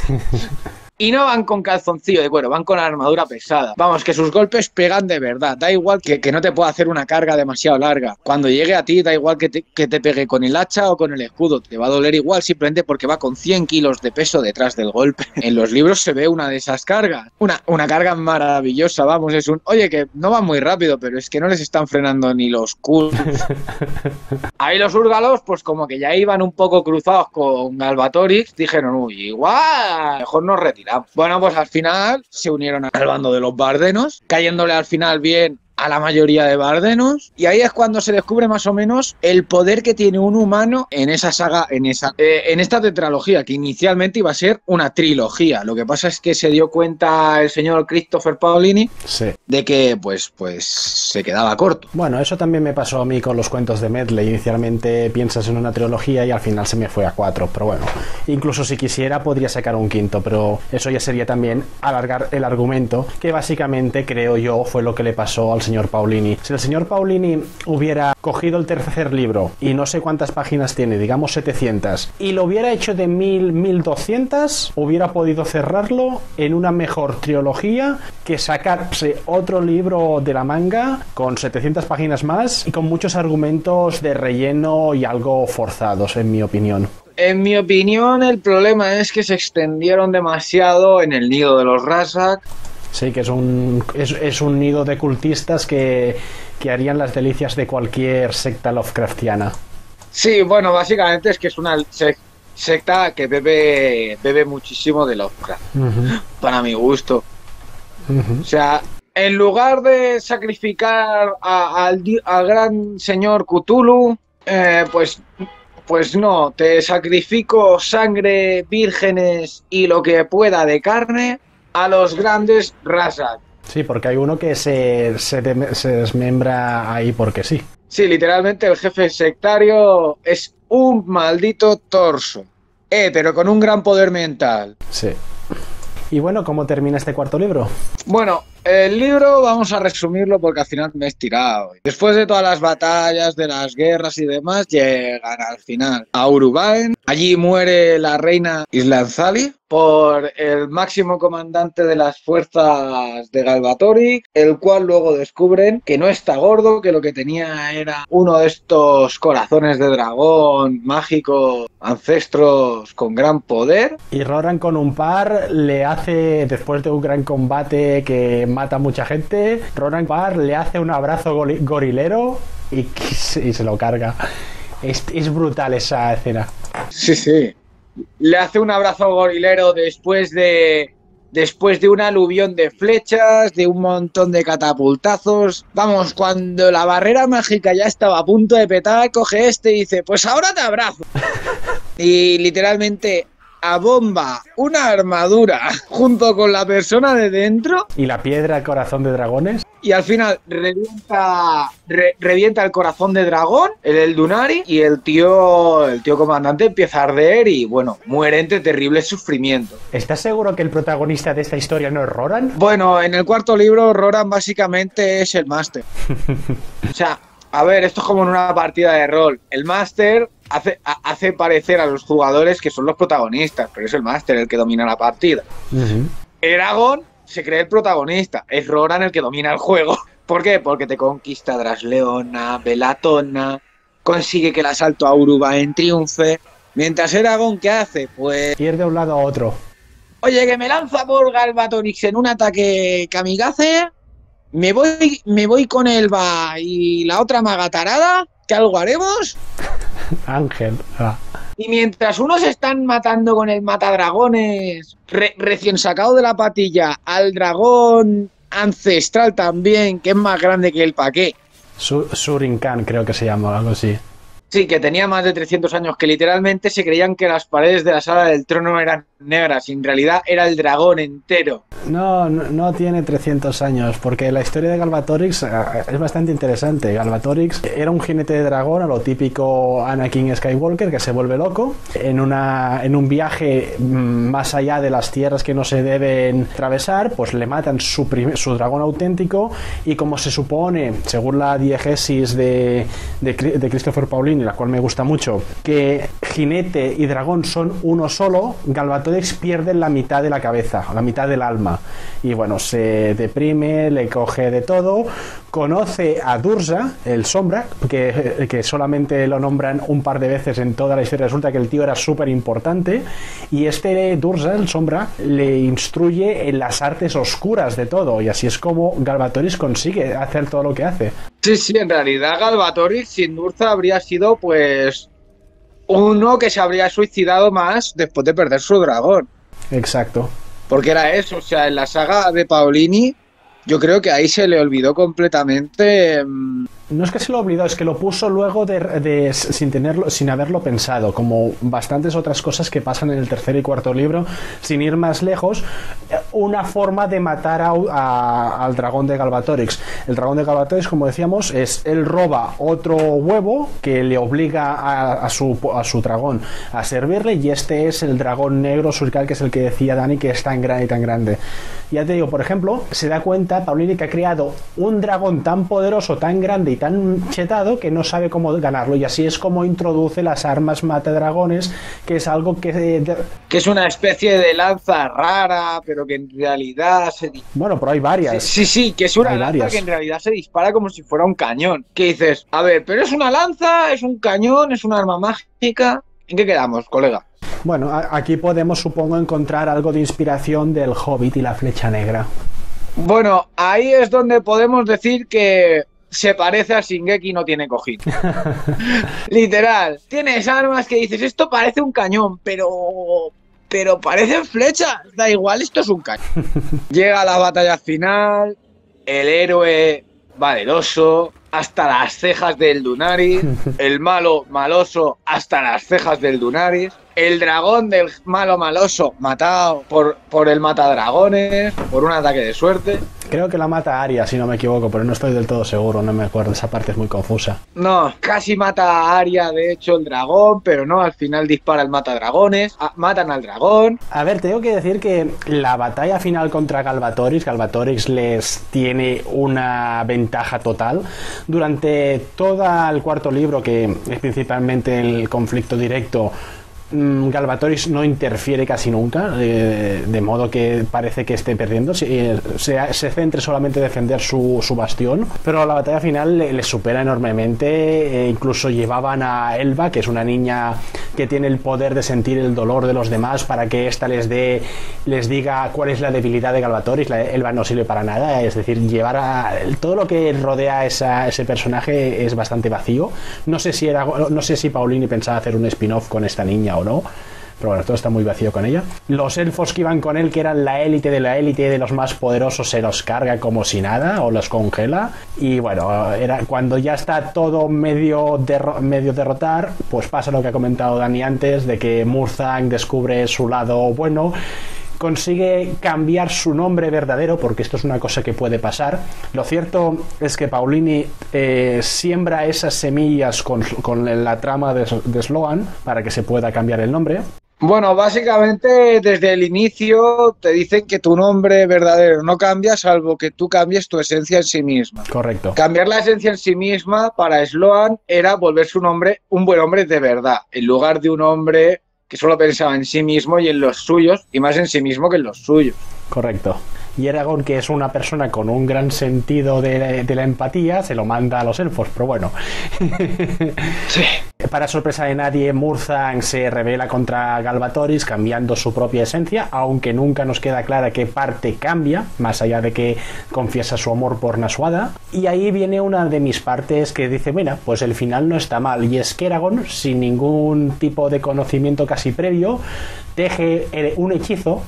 Y no van con calzoncillo de cuero, van con armadura pesada. Vamos, que sus golpes pegan de verdad. Da igual que no te pueda hacer una carga demasiado larga. Cuando llegue a ti, da igual que te pegue con el hacha o con el escudo. Te va a doler igual, simplemente porque va con 100 kilos de peso detrás del golpe. En los libros se ve una de esas cargas. Una carga maravillosa, vamos. Es un, oye, que no van muy rápido, pero es que no les están frenando ni los culos. Ahí los úrgalos, pues como que ya iban un poco cruzados con Galbatorix. Dijeron, uy, igual, mejor nos retiramos. Bueno, pues al final se unieron al bando de los Vardenos, cayéndole al final bien a la mayoría de Vardenos, y ahí es cuando se descubre más o menos el poder que tiene un humano en esa saga, en esta tetralogía, que inicialmente iba a ser una trilogía. Lo que pasa es que se dio cuenta el señor Christopher Paolini, sí, de que pues se quedaba corto. Bueno, eso también me pasó a mí con los cuentos de Medley. Inicialmente piensas en una trilogía y al final se me fue a 4, pero bueno, incluso si quisiera podría sacar un quinto, pero eso ya sería también alargar el argumento, que básicamente creo yo fue lo que le pasó al señor Paolini. Si el señor Paolini hubiera cogido el tercer libro, y no sé cuántas páginas tiene, digamos 700, y lo hubiera hecho de 1000, 1200, hubiera podido cerrarlo en una mejor trilogía que sacarse otro libro de la manga con 700 páginas más y con muchos argumentos de relleno y algo forzados, en mi opinión. En mi opinión, el problema es que se extendieron demasiado en el nido de los Ra'zac. Sí, que es un nido de cultistas que harían las delicias de cualquier secta Lovecraftiana. Sí, bueno, básicamente es que es una secta que bebe muchísimo de Lovecraft, para mi gusto. O sea, en lugar de sacrificar al gran señor Cthulhu, pues no, te sacrifico sangre, vírgenes y lo que pueda de carne a los grandes Ra'zac. Sí, porque hay uno que se desmembra ahí porque sí. Sí, literalmente el jefe sectario es un maldito torso. Pero con un gran poder mental. Sí. Y bueno, ¿cómo termina este cuarto libro? Bueno, El libro vamos a resumirlo porque al final me he estirado. Después de todas las batallas, de las guerras y demás, llegan al final a Urû'baen. Allí muere la reina Islanzali por el máximo comandante de las fuerzas de Galbatorix, el cual luego descubren que no está gordo, que lo que tenía era uno de estos corazones de dragón mágicos, ancestros con gran poder. Y Roran con un par le hace, después de un gran combate que mata a mucha gente, Roran par le hace un abrazo gorilero y se lo carga. Es brutal esa escena. Sí, sí. Le hace un abrazo gorilero después de un aluvión de flechas, de un montón de catapultazos. Vamos, cuando la barrera mágica ya estaba a punto de petar, coge este y dice, pues ahora te abrazo. Y literalmente abomba una armadura junto con la persona de dentro. Y la piedra, corazón de dragones. Y al final revienta el corazón de dragón, el Eldunari, y el tío comandante empieza a arder y, bueno, muere entre terribles sufrimientos. ¿Estás seguro que el protagonista de esta historia no es Roran? Bueno, en el cuarto libro Roran básicamente es el máster. O sea, a ver, esto es como en una partida de rol. El máster hace parecer a los jugadores que son los protagonistas, pero es el máster el que domina la partida. Eragon se cree el protagonista, es Roran el que domina el juego. ¿Por qué? Porque te conquista Drasleona, Velatona, consigue que el asalto a Urû'baen triunfe. Mientras Eragon, ¿qué hace? Pues pierde de un lado a otro. Oye, que me lanza por Galbatorix en un ataque kamikaze, me voy con Elva y la otra maga tarada, que algo haremos. Ángel. Ah. Y mientras unos están matando con el matadragones, recién sacado de la patilla, al dragón ancestral también, que es más grande que el paqué. Surinkan creo que se llama, algo así. Sí, que tenía más de 300 años, que literalmente se creían que las paredes de la sala del trono eran negras, y en realidad era el dragón entero. No tiene 300 años, porque la historia de Galbatorix es bastante interesante. Galbatorix era un jinete de dragón, a lo típico Anakin Skywalker, que se vuelve loco en un viaje más allá de las tierras que no se deben atravesar. Pues le matan su dragón auténtico, y como se supone, según la diegesis de Christopher Paolini, la cual me gusta mucho, que jinete y dragón son uno solo, Galbatorix pierde la mitad de la cabeza, la mitad del alma, y bueno, se deprime, le coge de todo. Conoce a Durza, el sombra, que solamente lo nombran un par de veces en toda la historia. Resulta que el tío era súper importante, y este Durza, el sombra, le instruye en las artes oscuras de todo, y así es como Galbatorix consigue hacer todo lo que hace. Sí, sí, en realidad Galbatorix sin Durza habría sido, pues, uno que se habría suicidado más después de perder su dragón. Exacto. Porque era eso, o sea, en la saga de Paolini, yo creo que ahí se le olvidó completamente. No es que se lo olvidó, es que lo puso luego sin haberlo pensado, como bastantes otras cosas que pasan en el tercer y cuarto libro. Sin ir más lejos, una forma de matar al dragón de Galbatorix. El dragón de Galbatorix, como decíamos, es él roba otro huevo que le obliga a su dragón a servirle, y este es el dragón negro surcal, que es el que decía Dani, que es tan grande y tan grande. Ya te digo, por ejemplo, se da cuenta Paolini que ha creado un dragón tan poderoso, tan grande y tan chetado, que no sabe cómo ganarlo, y así es como introduce las armas matadragones, que es algo que es una especie de lanza rara, pero que en realidad se... Bueno, pero hay varias. Sí, sí, que es una lanza que en realidad se dispara como si fuera un cañón. ¿Qué dices? A ver, pero es una lanza, es un cañón, es un arma mágica. ¿En qué quedamos, colega? Bueno, aquí podemos, supongo, encontrar algo de inspiración del Hobbit y la flecha negra. Bueno, ahí es donde podemos decir que se parece a Shingeki no tiene cojín. Literal. Tienes armas que dices, esto parece un cañón, pero parecen flechas. Da igual, esto es un cañón. Llega la batalla final, el héroe valeroso hasta las cejas del Dunaris, el malo maloso hasta las cejas del Dunaris, el dragón del malo maloso matado por el matadragones, por un ataque de suerte. Creo que la mata Arya, si no me equivoco, pero no estoy del todo seguro, no me acuerdo, esa parte es muy confusa. No, casi mata a Arya, de hecho, el dragón, pero no, al final dispara el matadragones, matan al dragón. A ver, tengo que decir que la batalla final contra Galbatorix, Galbatorix les tiene una ventaja total. Durante todo el cuarto libro, que es principalmente el conflicto directo, Galbatorix no interfiere casi nunca, de modo que parece que esté perdiendo, se centra solamente en defender su bastión, pero la batalla final le supera enormemente, incluso llevaban a Elva, que es una niña que tiene el poder de sentir el dolor de los demás para que ésta les diga cuál es la debilidad de Galbatorix. Elva no sirve para nada, es decir, llevar a todo lo que rodea a ese personaje es bastante vacío. No sé si Paolini pensaba hacer un spin-off con esta niña o no, pero bueno, todo está muy vacío con ella. Los elfos que iban con él, que eran la élite de los más poderosos, se los carga como si nada o los congela. Y bueno, cuando ya está todo medio derrotar, pues pasa lo que ha comentado Dani antes, de que Murtagh descubre su lado bueno, consigue cambiar su nombre verdadero, porque esto es una cosa que puede pasar. Lo cierto es que Paolini siembra esas semillas con la trama de Sloan para que se pueda cambiar el nombre. Bueno, básicamente desde el inicio te dicen que tu nombre verdadero no cambia, salvo que tú cambies tu esencia en sí misma. Correcto. Cambiar la esencia en sí misma para Sloan era volver su nombre un buen hombre de verdad, en lugar de un hombre que solo pensaba en sí mismo y en los suyos, y más en sí mismo que en los suyos. Correcto. Y Eragon, que es una persona con un gran sentido de la empatía, se lo manda a los elfos, pero bueno. Sí. Para sorpresa de nadie, Murtagh se rebela contra Galbatorix cambiando su propia esencia, aunque nunca nos queda clara qué parte cambia, más allá de que confiesa su amor por Nasuada. Y ahí viene una de mis partes que dice, mira, pues el final no está mal, y es que Eragon, sin ningún tipo de conocimiento casi previo, teje un hechizo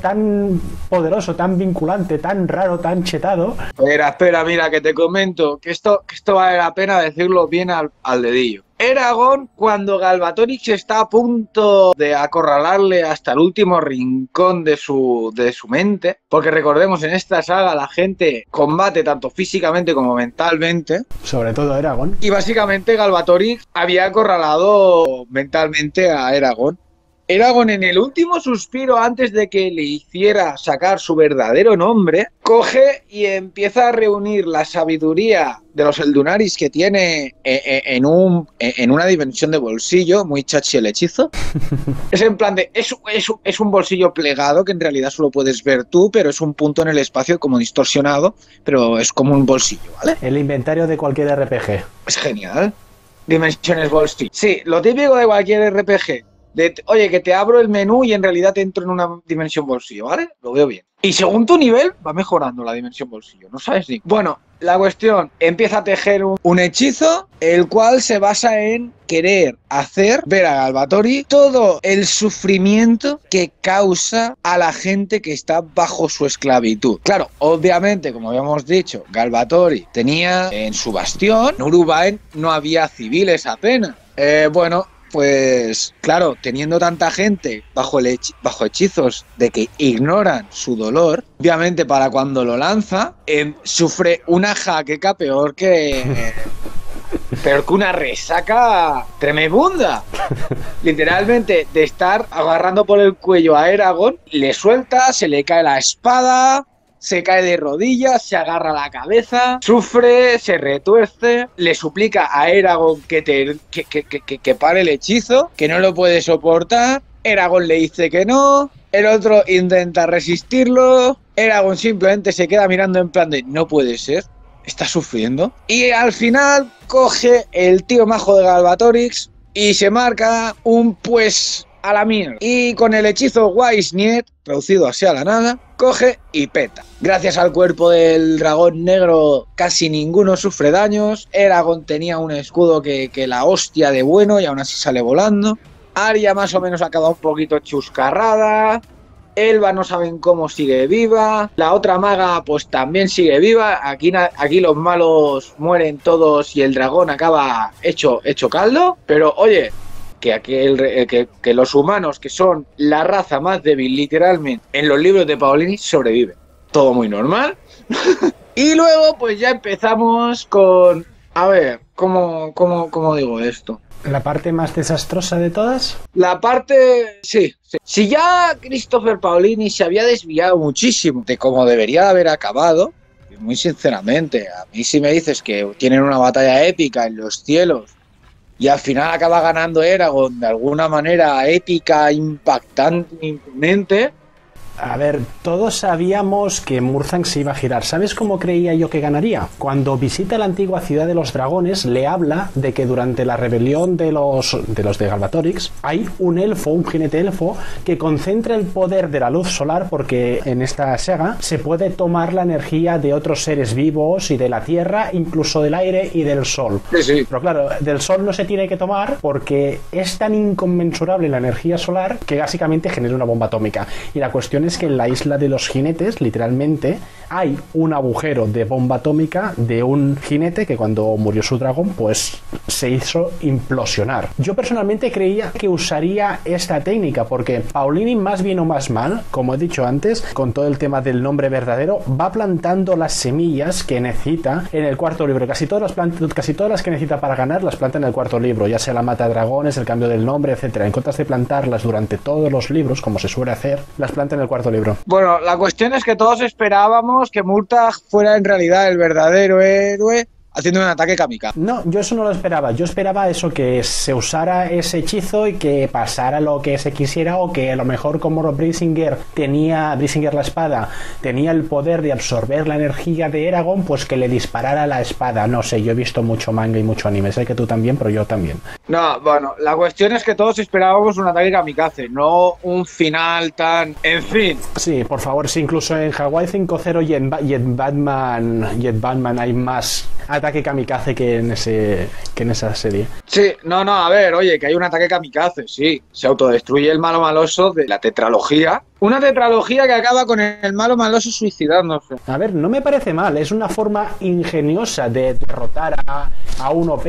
tan poderoso, tan vinculante, tan raro, tan chetado. Espera, mira, que te comento que esto vale la pena decirlo bien al dedillo. Eragon, cuando Galbatorix está a punto de acorralarle hasta el último rincón de su mente, porque recordemos, en esta saga la gente combate tanto físicamente como mentalmente. Sobre todo Eragon. Y básicamente Galbatorix había acorralado mentalmente a Eragon. Eragon, en el último suspiro, antes de que le hiciera sacar su verdadero nombre, coge y empieza a reunir la sabiduría de los Eldunaris que tiene en una dimensión de bolsillo, muy chachi el hechizo. Es en plan de, es un bolsillo plegado que en realidad solo puedes ver tú, pero es un punto en el espacio como distorsionado, pero es como un bolsillo, ¿vale? El inventario de cualquier RPG. Es genial. Dimensiones bolsillo. Sí, lo típico de cualquier RPG. Oye, que te abro el menú y en realidad te entro en una dimensión bolsillo, ¿vale? Lo veo bien. Y según tu nivel, va mejorando la dimensión bolsillo, no sabes ni... Bueno, la cuestión, empieza a tejer un hechizo, el cual se basa en querer hacer ver a Galbatorix todo el sufrimiento que causa a la gente que está bajo su esclavitud. Claro, obviamente, como habíamos dicho, Galbatorix tenía en su bastión, en Urû'baen no había civiles apenas. Bueno... Pues claro, teniendo tanta gente bajo hechizos de que ignoran su dolor, obviamente para cuando lo lanza, sufre una jaqueca peor que una resaca tremebunda. Literalmente, de estar agarrando por el cuello a Eragon, le suelta, se le cae la espada... Se cae de rodillas, se agarra la cabeza, sufre, se retuerce, le suplica a Eragon que pare el hechizo, que no lo puede soportar. Eragon le dice que no, el otro intenta resistirlo, Eragon simplemente se queda mirando en plan de no puede ser, está sufriendo. Y al final coge el tío majo de Galbatorix y se marca un pues... a la mierda. Y con el hechizo Weisniet, traducido así a la nada, coge y peta. Gracias al cuerpo del dragón negro, casi ninguno sufre daños. Eragon tenía un escudo que la hostia de bueno y aún así sale volando. Arya más o menos ha quedado un poquito chuscarrada. Elva no saben cómo sigue viva. La otra maga pues también sigue viva. Aquí los malos mueren todos y el dragón acaba hecho caldo. Pero oye... Que los humanos, que son la raza más débil, literalmente, en los libros de Paolini, sobreviven. todo muy normal. Y luego pues ya empezamos con... A ver, ¿cómo digo esto? ¿La parte más desastrosa de todas? La parte... Sí, sí. Si ya Christopher Paolini se había desviado muchísimo de cómo debería haber acabado, muy sinceramente, a mí si me dices que tienen una batalla épica en los cielos y al final acaba ganando Eragon de alguna manera épica, impactante, imponente... A ver, todos sabíamos que Murtagh se iba a girar. ¿Sabes cómo creía yo que ganaría? Cuando visita la antigua ciudad de los dragones, le habla de que durante la rebelión de los de Galbatorix hay un elfo, un jinete elfo, que concentra el poder de la luz solar, porque en esta saga se puede tomar la energía de otros seres vivos y de la tierra, incluso del aire y del sol. Sí, sí. Pero claro, del sol no se tiene que tomar porque es tan inconmensurable la energía solar que básicamente genera una bomba atómica. Y la cuestión es que en la isla de los jinetes, literalmente, hay un agujero de bomba atómica de un jinete que cuando murió su dragón, pues se hizo implosionar. Yo personalmente creía que usaría esta técnica, porque Paolini, más bien o más mal, como he dicho antes, con todo el tema del nombre verdadero, va plantando las semillas que necesita en el cuarto libro. Casi todas las que necesita para ganar las planta en el cuarto libro, ya sea la mata de dragones, el cambio del nombre, etcétera. En contas de plantarlas durante todos los libros, como se suele hacer, las planta en el cuarto libro. Bueno, la cuestión es que todos esperábamos que Murtagh fuera en realidad el verdadero héroe haciendo un ataque kamikaze. No, yo eso no lo esperaba. Yo esperaba eso, que se usara ese hechizo y que pasara lo que se quisiera, o que a lo mejor como Brisingr la espada tenía el poder de absorber la energía de Eragon, pues que le disparara la espada. No sé, yo he visto mucho manga y mucho anime. Sé que tú también, pero yo también. No, bueno, la cuestión es que todos esperábamos un ataque kamikaze, no un final tan... En fin. Sí, por favor, sí, incluso en Hawaii 5-0 y en Batman hay más... ataque kamikaze que en esa serie. Sí, no, a ver, oye, que hay un ataque kamikaze, sí. Se autodestruye el malo maloso de la tetralogía. Una tetralogía que acaba con el malo maloso suicidándose. A ver, no me parece mal, es una forma ingeniosa de derrotar a un OP.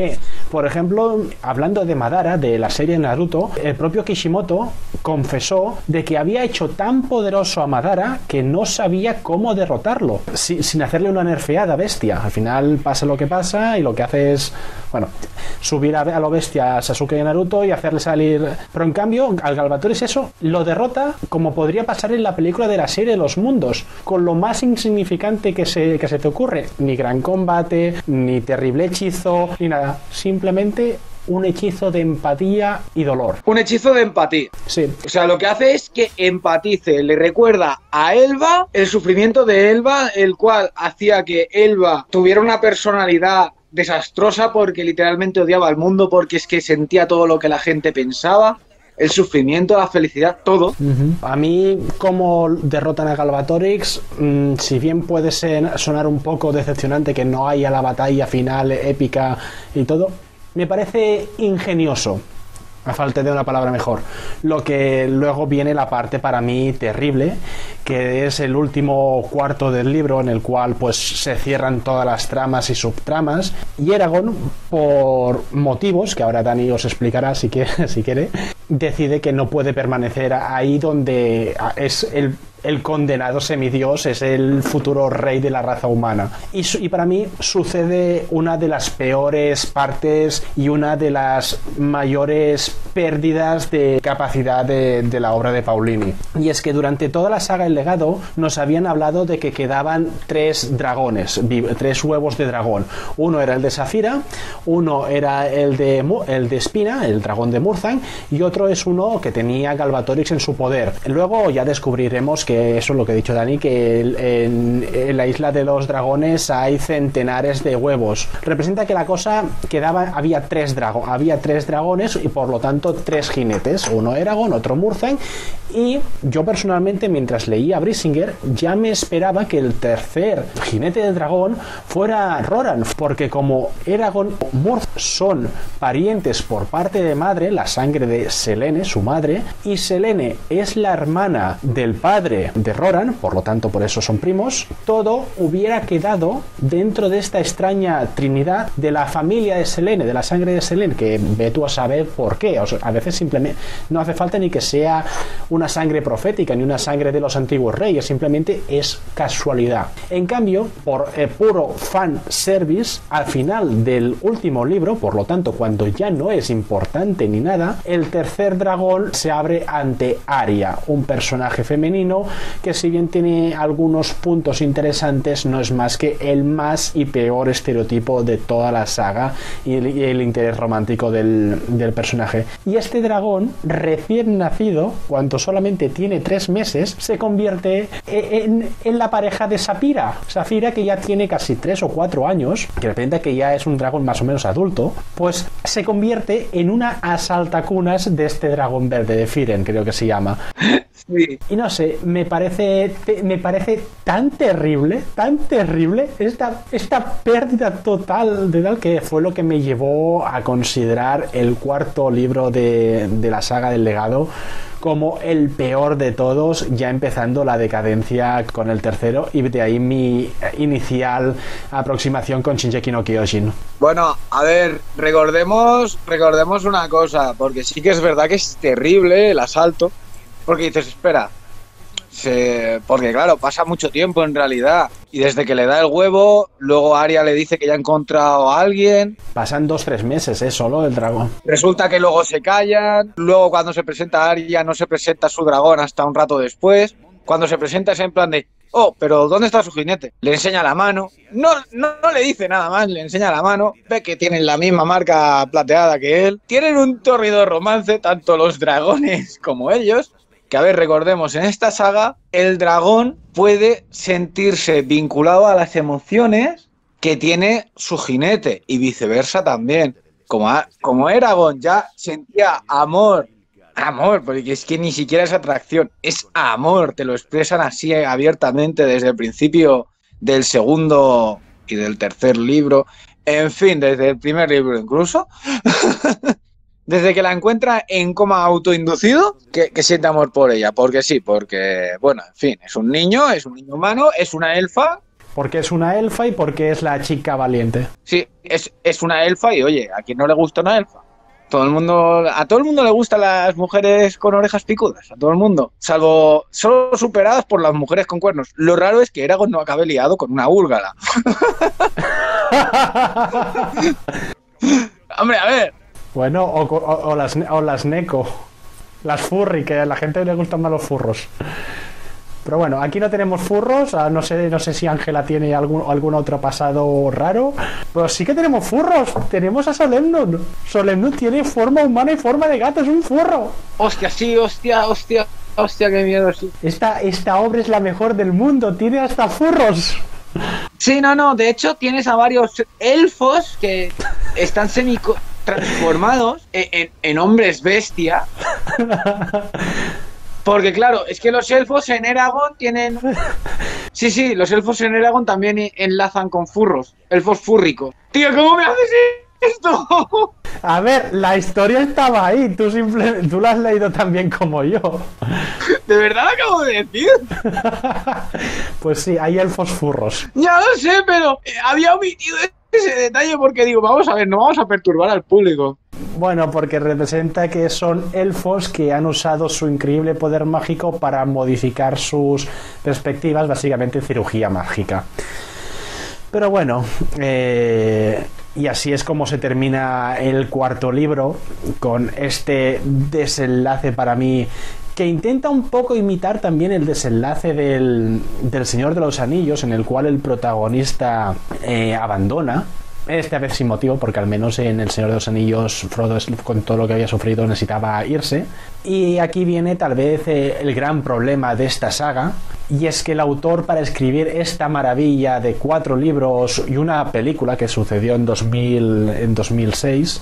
Por ejemplo, hablando de Madara, de la serie Naruto, el propio Kishimoto confesó de que había hecho tan poderoso a Madara que no sabía cómo derrotarlo, sin hacerle una nerfeada bestia. Al final pasa lo que pasa y lo que hace es, bueno, subir a lo bestia a Sasuke y a Naruto y hacerle salir. Pero en cambio, al Galbatorix eso lo derrota como podría pasar en la película de la serie de los mundos, con lo más insignificante que se te ocurre. Ni gran combate, ni terrible hechizo, ni nada. Simplemente un hechizo de empatía y dolor. Un hechizo de empatía. Sí. O sea, lo que hace es que empatice. Le recuerda a Elva, el sufrimiento de Elva, el cual hacía que Elva tuviera una personalidad desastrosa porque literalmente odiaba al mundo, porque es que sentía todo lo que la gente pensaba. El sufrimiento, la felicidad, todo. A mí, como derrotan a Galbatorix, si bien puede sonar un poco decepcionante que no haya la batalla final épica y todo, me parece ingenioso, a falta de una palabra mejor. Lo que luego viene la parte para mí terrible, que es el último cuarto del libro, en el cual pues se cierran todas las tramas y subtramas, y Eragon, por motivos que ahora Dani os explicará si quiere, decide que no puede permanecer ahí donde es el condenado semidios, es el futuro rey de la raza humana. Y para mí sucede una de las peores partes y una de las mayores pérdidas de capacidad de la obra de Paolini. Y es que durante toda la saga El Legado nos habían hablado de que quedaban tres dragones, tres huevos de dragón. Uno era el de Saphira, uno era el de Espina, el dragón de Murtagh, y otro es uno que tenía Galbatorix en su poder. Luego ya descubriremos que eso es lo que ha dicho Dani, que en la isla de los dragones hay centenares de huevos. Representa que la cosa quedaba, había tres dragones y por lo tanto tres jinetes, uno Eragon, otro Murtagh, y yo personalmente mientras leía Brisingr ya me esperaba que el tercer jinete del dragón fuera Roran, porque como Eragon y Murtagh son parientes por parte de madre, la sangre de Selene, su madre, y Selene es la hermana del padre de Roran, por lo tanto por eso son primos, todo hubiera quedado dentro de esta extraña trinidad de la familia de Selene, de la sangre de Selene, que ve tú a saber por qué. O sea, a veces simplemente no hace falta ni que sea una sangre profética ni una sangre de los antiguos reyes, simplemente es casualidad. En cambio, por puro fan service, al final del último libro, por lo tanto cuando ya no es importante ni nada, el tercer dragón se abre ante Arya, un personaje femenino que, si bien tiene algunos puntos interesantes, no es más que el más y peor estereotipo de toda la saga y el interés romántico del personaje. Y este dragón recién nacido, cuando solamente tiene 3 meses, se convierte en la pareja de Saphira. Saphira, que ya tiene casi 3 o 4 años, que depende, que ya es un dragón más o menos adulto, pues se convierte en una asaltacunas de este dragón verde de Firen, creo que se llama. Sí. Y no sé, me parece tan terrible esta pérdida total de tal, que fue lo que me llevó a considerar el cuarto libro de la saga del Legado como el peor de todos, ya empezando la decadencia con el tercero, y de ahí mi inicial aproximación con Shingeki no Kyojin. Bueno, a ver, recordemos una cosa, porque sí que es verdad que es terrible el asalto, porque dices, espera, porque claro, pasa mucho tiempo en realidad, y desde que le da el huevo, luego Arya le dice que ya ha encontrado a alguien. Pasan 2 o 3 meses, solo el dragón. Resulta que luego se callan, luego cuando se presenta Arya no se presenta su dragón hasta un rato después, cuando se presenta es en plan de, oh, pero ¿dónde está su jinete? Le enseña la mano, no le dice nada más, le enseña la mano, ve que tienen la misma marca plateada que él, tienen un torrido romance, tanto los dragones como ellos. Que, a ver, recordemos, en esta saga el dragón puede sentirse vinculado a las emociones que tiene su jinete y viceversa también. Como Eragon ya sentía amor, porque es que ni siquiera es atracción, es amor, te lo expresan así abiertamente desde el principio del segundo y del tercer libro, en fin, desde el primer libro incluso. Desde que la encuentra en coma autoinducido, que siente amor por ella, porque sí, porque, bueno, en fin, es un niño humano, es una elfa. Porque es una elfa y porque es la chica valiente. Sí, es una elfa y, oye, ¿a quién no le gusta una elfa? A todo el mundo le gustan las mujeres con orejas picudas, a todo el mundo, salvo solo superadas por las mujeres con cuernos. Lo raro es que Eragon no acabe liado con una búlgara. Hombre, a ver. Bueno, o las Neko, las furry, que a la gente le gustan más los furros. Pero bueno, aquí no tenemos furros, no sé si Ángela tiene algún otro pasado raro, pero sí que tenemos furros, tenemos a Solemnum. Solemnum tiene forma humana y forma de gato, es un furro. Hostia, sí, hostia, qué miedo, sí. Esta obra es la mejor del mundo, tiene hasta furros. Sí, no, de hecho tienes a varios elfos que están transformados en hombres bestia. Porque claro, es que los elfos en Eragon tienen... Sí, los elfos en Eragon también enlazan con furros, elfos fúrricos. Tío, ¿cómo me haces esto? A ver, la historia estaba ahí, tú la has leído tan bien como yo. ¿De verdad lo acabo de decir? Pues sí, hay elfos furros. Ya lo sé, pero había omitido ese detalle porque digo, vamos a ver, no vamos a perturbar al público. Bueno, porque representa que son elfos que han usado su increíble poder mágico para modificar sus perspectivas, básicamente cirugía mágica. Pero bueno, y así es como se termina el cuarto libro, con este desenlace para mí que intenta un poco imitar también el desenlace del Señor de los Anillos, en el cual el protagonista abandona. Esta vez sin motivo, porque al menos en El Señor de los Anillos, Frodo, con todo lo que había sufrido, necesitaba irse. Y aquí viene tal vez el gran problema de esta saga, Y es que el autor, para escribir esta maravilla de 4 libros y una película que sucedió en 2006,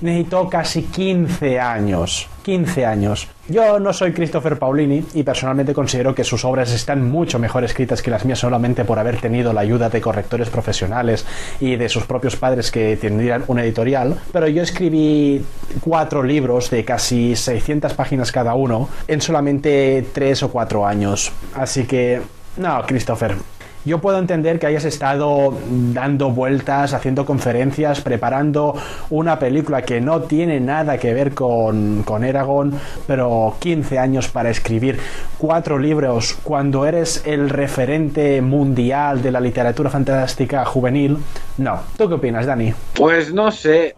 necesitó casi 15 años. 15 años. Yo no soy Christopher Paolini y personalmente considero que sus obras están mucho mejor escritas que las mías solamente por haber tenido la ayuda de correctores profesionales y de sus propios padres que tendrían una editorial, pero yo escribí 4 libros de casi 600 páginas cada uno en solamente 3 o 4 años. Así que, no, Christopher. Yo puedo entender que hayas estado dando vueltas, haciendo conferencias, preparando una película que no tiene nada que ver con Eragon, pero 15 años para escribir 4 libros cuando eres el referente mundial de la literatura fantástica juvenil, no. ¿Tú qué opinas, Dani? Pues no sé.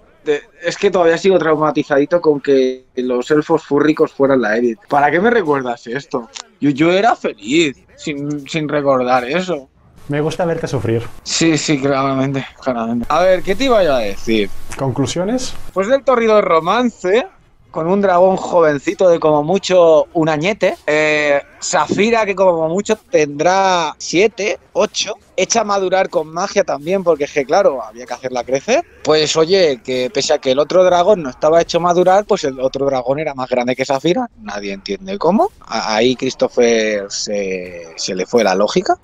Es que todavía sigo traumatizadito con que los elfos fúrricos fueran la élite. ¿Para qué me recuerdas esto? Yo era feliz sin recordar eso. Me gusta verte sufrir. Sí, sí, claramente, claramente. A ver, ¿qué te iba yo a decir? ¿Conclusiones? Pues del torrido romance, con un dragón jovencito de como mucho un añete, Saphira, que como mucho tendrá 7, 8, hecha a madurar con magia también, porque es que claro, había que hacerla crecer. Pues oye, que pese a que el otro dragón no estaba hecho madurar, pues el otro dragón era más grande que Saphira, nadie entiende cómo. Ahí Christopher se le fue la lógica,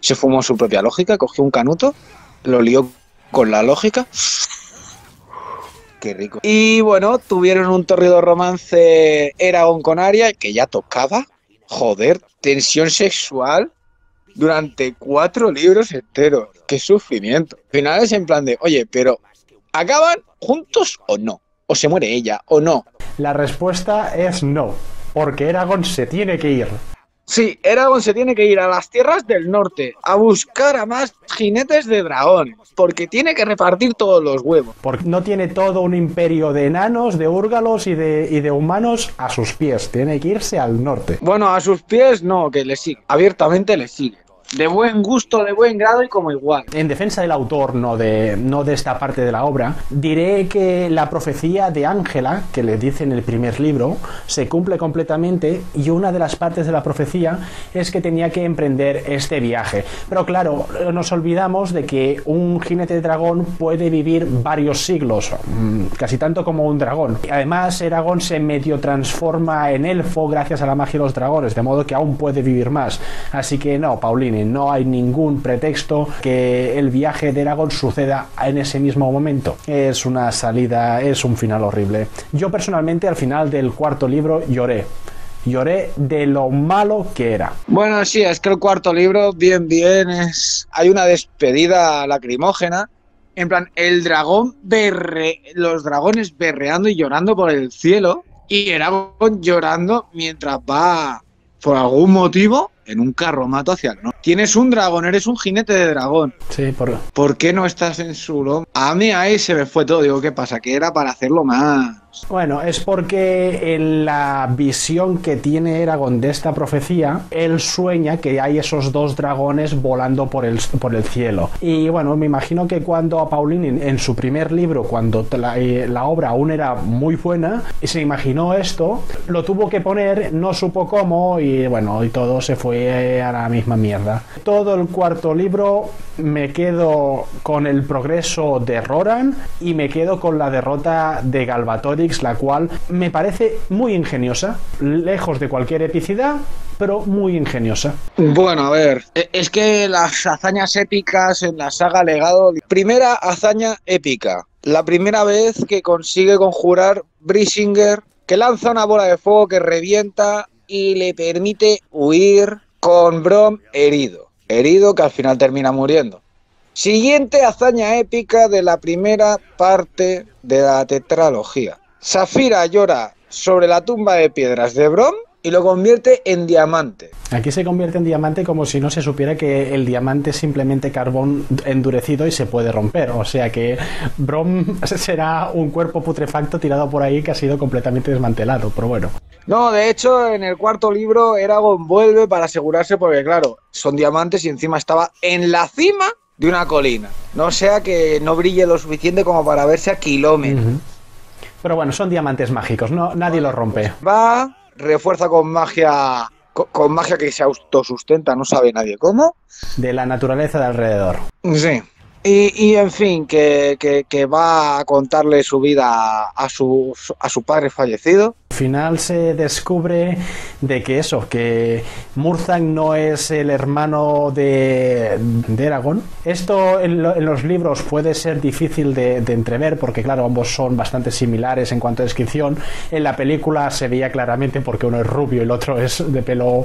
se fumó su propia lógica, cogió un canuto, lo lió con la lógica. Qué rico. Y bueno, tuvieron un torrido romance Eragon con Arya, que ya tocaba. Joder, tensión sexual durante 4 libros enteros. Qué sufrimiento. Al final es en plan de, oye, pero ¿acaban juntos o no? ¿O se muere ella o no? La respuesta es no, porque Eragon se tiene que ir. Sí, Eragon se tiene que ir a las tierras del norte a buscar a más jinetes de dragón, porque tiene que repartir todos los huevos. Porque no tiene todo un imperio de enanos, de úrgalos y de humanos a sus pies, tiene que irse al norte. Bueno, a sus pies no, que le sigue, abiertamente le sigue. De buen gusto, de buen grado y como igual. En defensa del autor, no de esta parte de la obra, diré que la profecía de Ángela, que le dice en el primer libro, se cumple completamente, y una de las partes de la profecía es que tenía que emprender este viaje. Pero claro, nos olvidamos de que un jinete de dragón puede vivir varios siglos, casi tanto como un dragón. Además, Eragon se medio transforma en elfo gracias a la magia de los dragones, de modo que aún puede vivir más. Así que no, Paolini, no hay ningún pretexto que el viaje de Eragon suceda en ese mismo momento. Es una salida, es un final horrible. Yo personalmente al final del 4.º libro lloré. Lloré de lo malo que era. Bueno, sí, es que el 4.º libro bien hay una despedida lacrimógena. En plan, el dragón los dragones berreando y llorando por el cielo y Eragon llorando mientras va por algún motivo en un carromato hacia el norte. Tienes un dragón, eres un jinete de dragón. Sí, ¿por qué no estás en su lomo? A mí ahí se me fue todo. Digo, ¿qué pasa? Que era para hacerlo más. Bueno, es porque en la visión que tiene Eragon de esta profecía, él sueña que hay esos 2 dragones volando por el cielo. Y bueno, me imagino que cuando a Paolini en su primer libro, cuando la obra aún era muy buena, se imaginó esto, lo tuvo que poner, no supo cómo, y bueno, y todo se fue a la misma mierda. Todo el 4.º libro me quedo con el progreso de Roran y me quedo con la derrota de Galbatorix, la cual me parece muy ingeniosa, lejos de cualquier epicidad, pero muy ingeniosa. Bueno, a ver, es que las hazañas épicas en la saga Legado, primera hazaña épica, la primera vez que consigue conjurar Brisingr, que lanza una bola de fuego que revienta y le permite huir con Brom herido, que al final termina muriendo. Siguiente hazaña épica de la primera parte de la tetralogía. Saphira llora sobre la tumba de piedras de Brom y lo convierte en diamante. Aquí se convierte en diamante como si no se supiera que el diamante es simplemente carbón endurecido y se puede romper. O sea que Brom será un cuerpo putrefacto tirado por ahí que ha sido completamente desmantelado, pero bueno. No, de hecho, en el 4.º libro Eragon vuelve para asegurarse porque, claro, son diamantes y encima estaba en la cima de una colina. No sea que no brille lo suficiente como para verse a kilómetros. Pero bueno, son diamantes mágicos, no, nadie los rompe. Va, refuerza con magia con magia que se autosustenta, no sabe nadie cómo. De la naturaleza de alrededor. Sí. Y en fin, que va a contarle su vida a su padre fallecido. Al final se descubre de que eso, que Murtagh no es el hermano de Eragon. Esto en los libros puede ser difícil de entrever porque, claro, ambos son bastante similares en cuanto a descripción. En la película se veía claramente porque uno es rubio y el otro es de pelo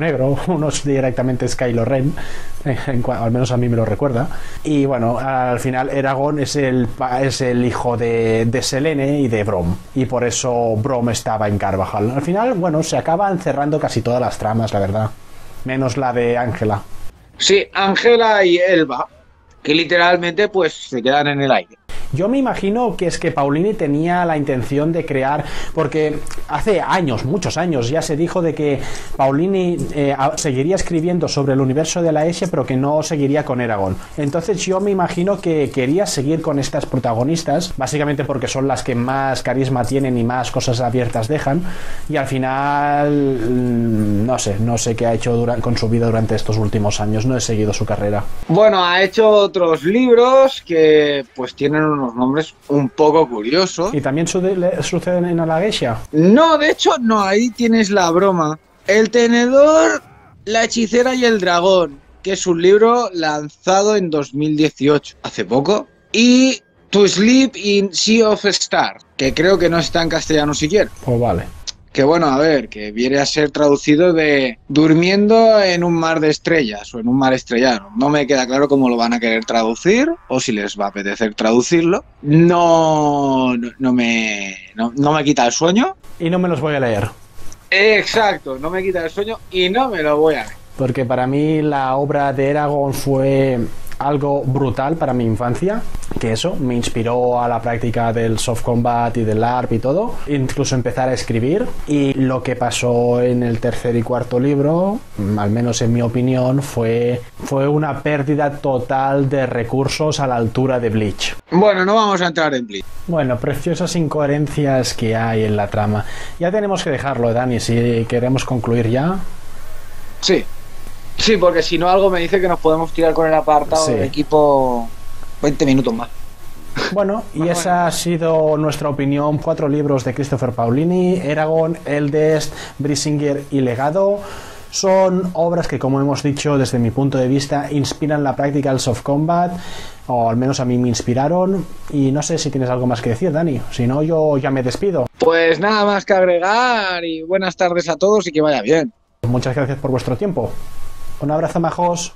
negro. Uno es directamente Kylo Ren, al menos a mí me lo recuerda. Y bueno, al final Eragon es el hijo de Selene y de Brom. Y por eso Brom estaba en Carvahall. Al final, bueno, se acaban cerrando casi todas las tramas, la verdad. Menos la de Ángela. Sí, Ángela y Elva, que literalmente pues se quedan en el aire. Yo me imagino que es que Paolini tenía la intención de crear, porque hace años, muchos años, ya se dijo de que Paolini seguiría escribiendo sobre el universo de la S, pero que no seguiría con Eragon. Entonces yo me imagino que quería seguir con estas protagonistas, básicamente porque son las que más carisma tienen y más cosas abiertas dejan, y al final no sé qué ha hecho con su vida durante estos últimos años, no he seguido su carrera. Bueno, ha hecho otros libros que pues tienen unos nombres un poco curiosos. ¿Y también suceden en la geisha? No, de hecho no, ahí tienes la broma. El tenedor, la hechicera y el dragón, que es un libro lanzado en 2018, hace poco. Y To Sleep in Sea of Stars, que creo que no está en castellano siquiera. Pues vale. Que bueno, a ver, que viene a ser traducido de durmiendo en un mar de estrellas o en un mar estrellado. No me queda claro cómo lo van a querer traducir o si les va a apetecer traducirlo. No me quita el sueño. Y no me los voy a leer. Exacto, no me quita el sueño y no me lo voy a leer. Porque para mí la obra de Eragon fue algo brutal para mi infancia, que eso me inspiró a la práctica del soft combat y del LARP y todo, incluso empezar a escribir. Y lo que pasó en el tercer y cuarto libro, al menos en mi opinión, fue una pérdida total de recursos a la altura de Bleach. Bueno, no vamos a entrar en Bleach. Bueno, preciosas incoherencias que hay en la trama. Ya tenemos que dejarlo, Dani, si queremos concluir ya. Sí, porque si no algo me dice que nos podemos tirar con el apartado del equipo 20 minutos más. Bueno, y esa ha sido nuestra opinión. 4 libros de Christopher Paolini, Eragon, Eldest, Brisingr y Legado. Son obras que, como hemos dicho, desde mi punto de vista, inspiran la práctica del soft combat, o al menos a mí me inspiraron. Y no sé si tienes algo más que decir, Dani. Si no, yo ya me despido. Pues nada más que agregar y buenas tardes a todos y que vaya bien. Muchas gracias por vuestro tiempo. Un abrazo, majos.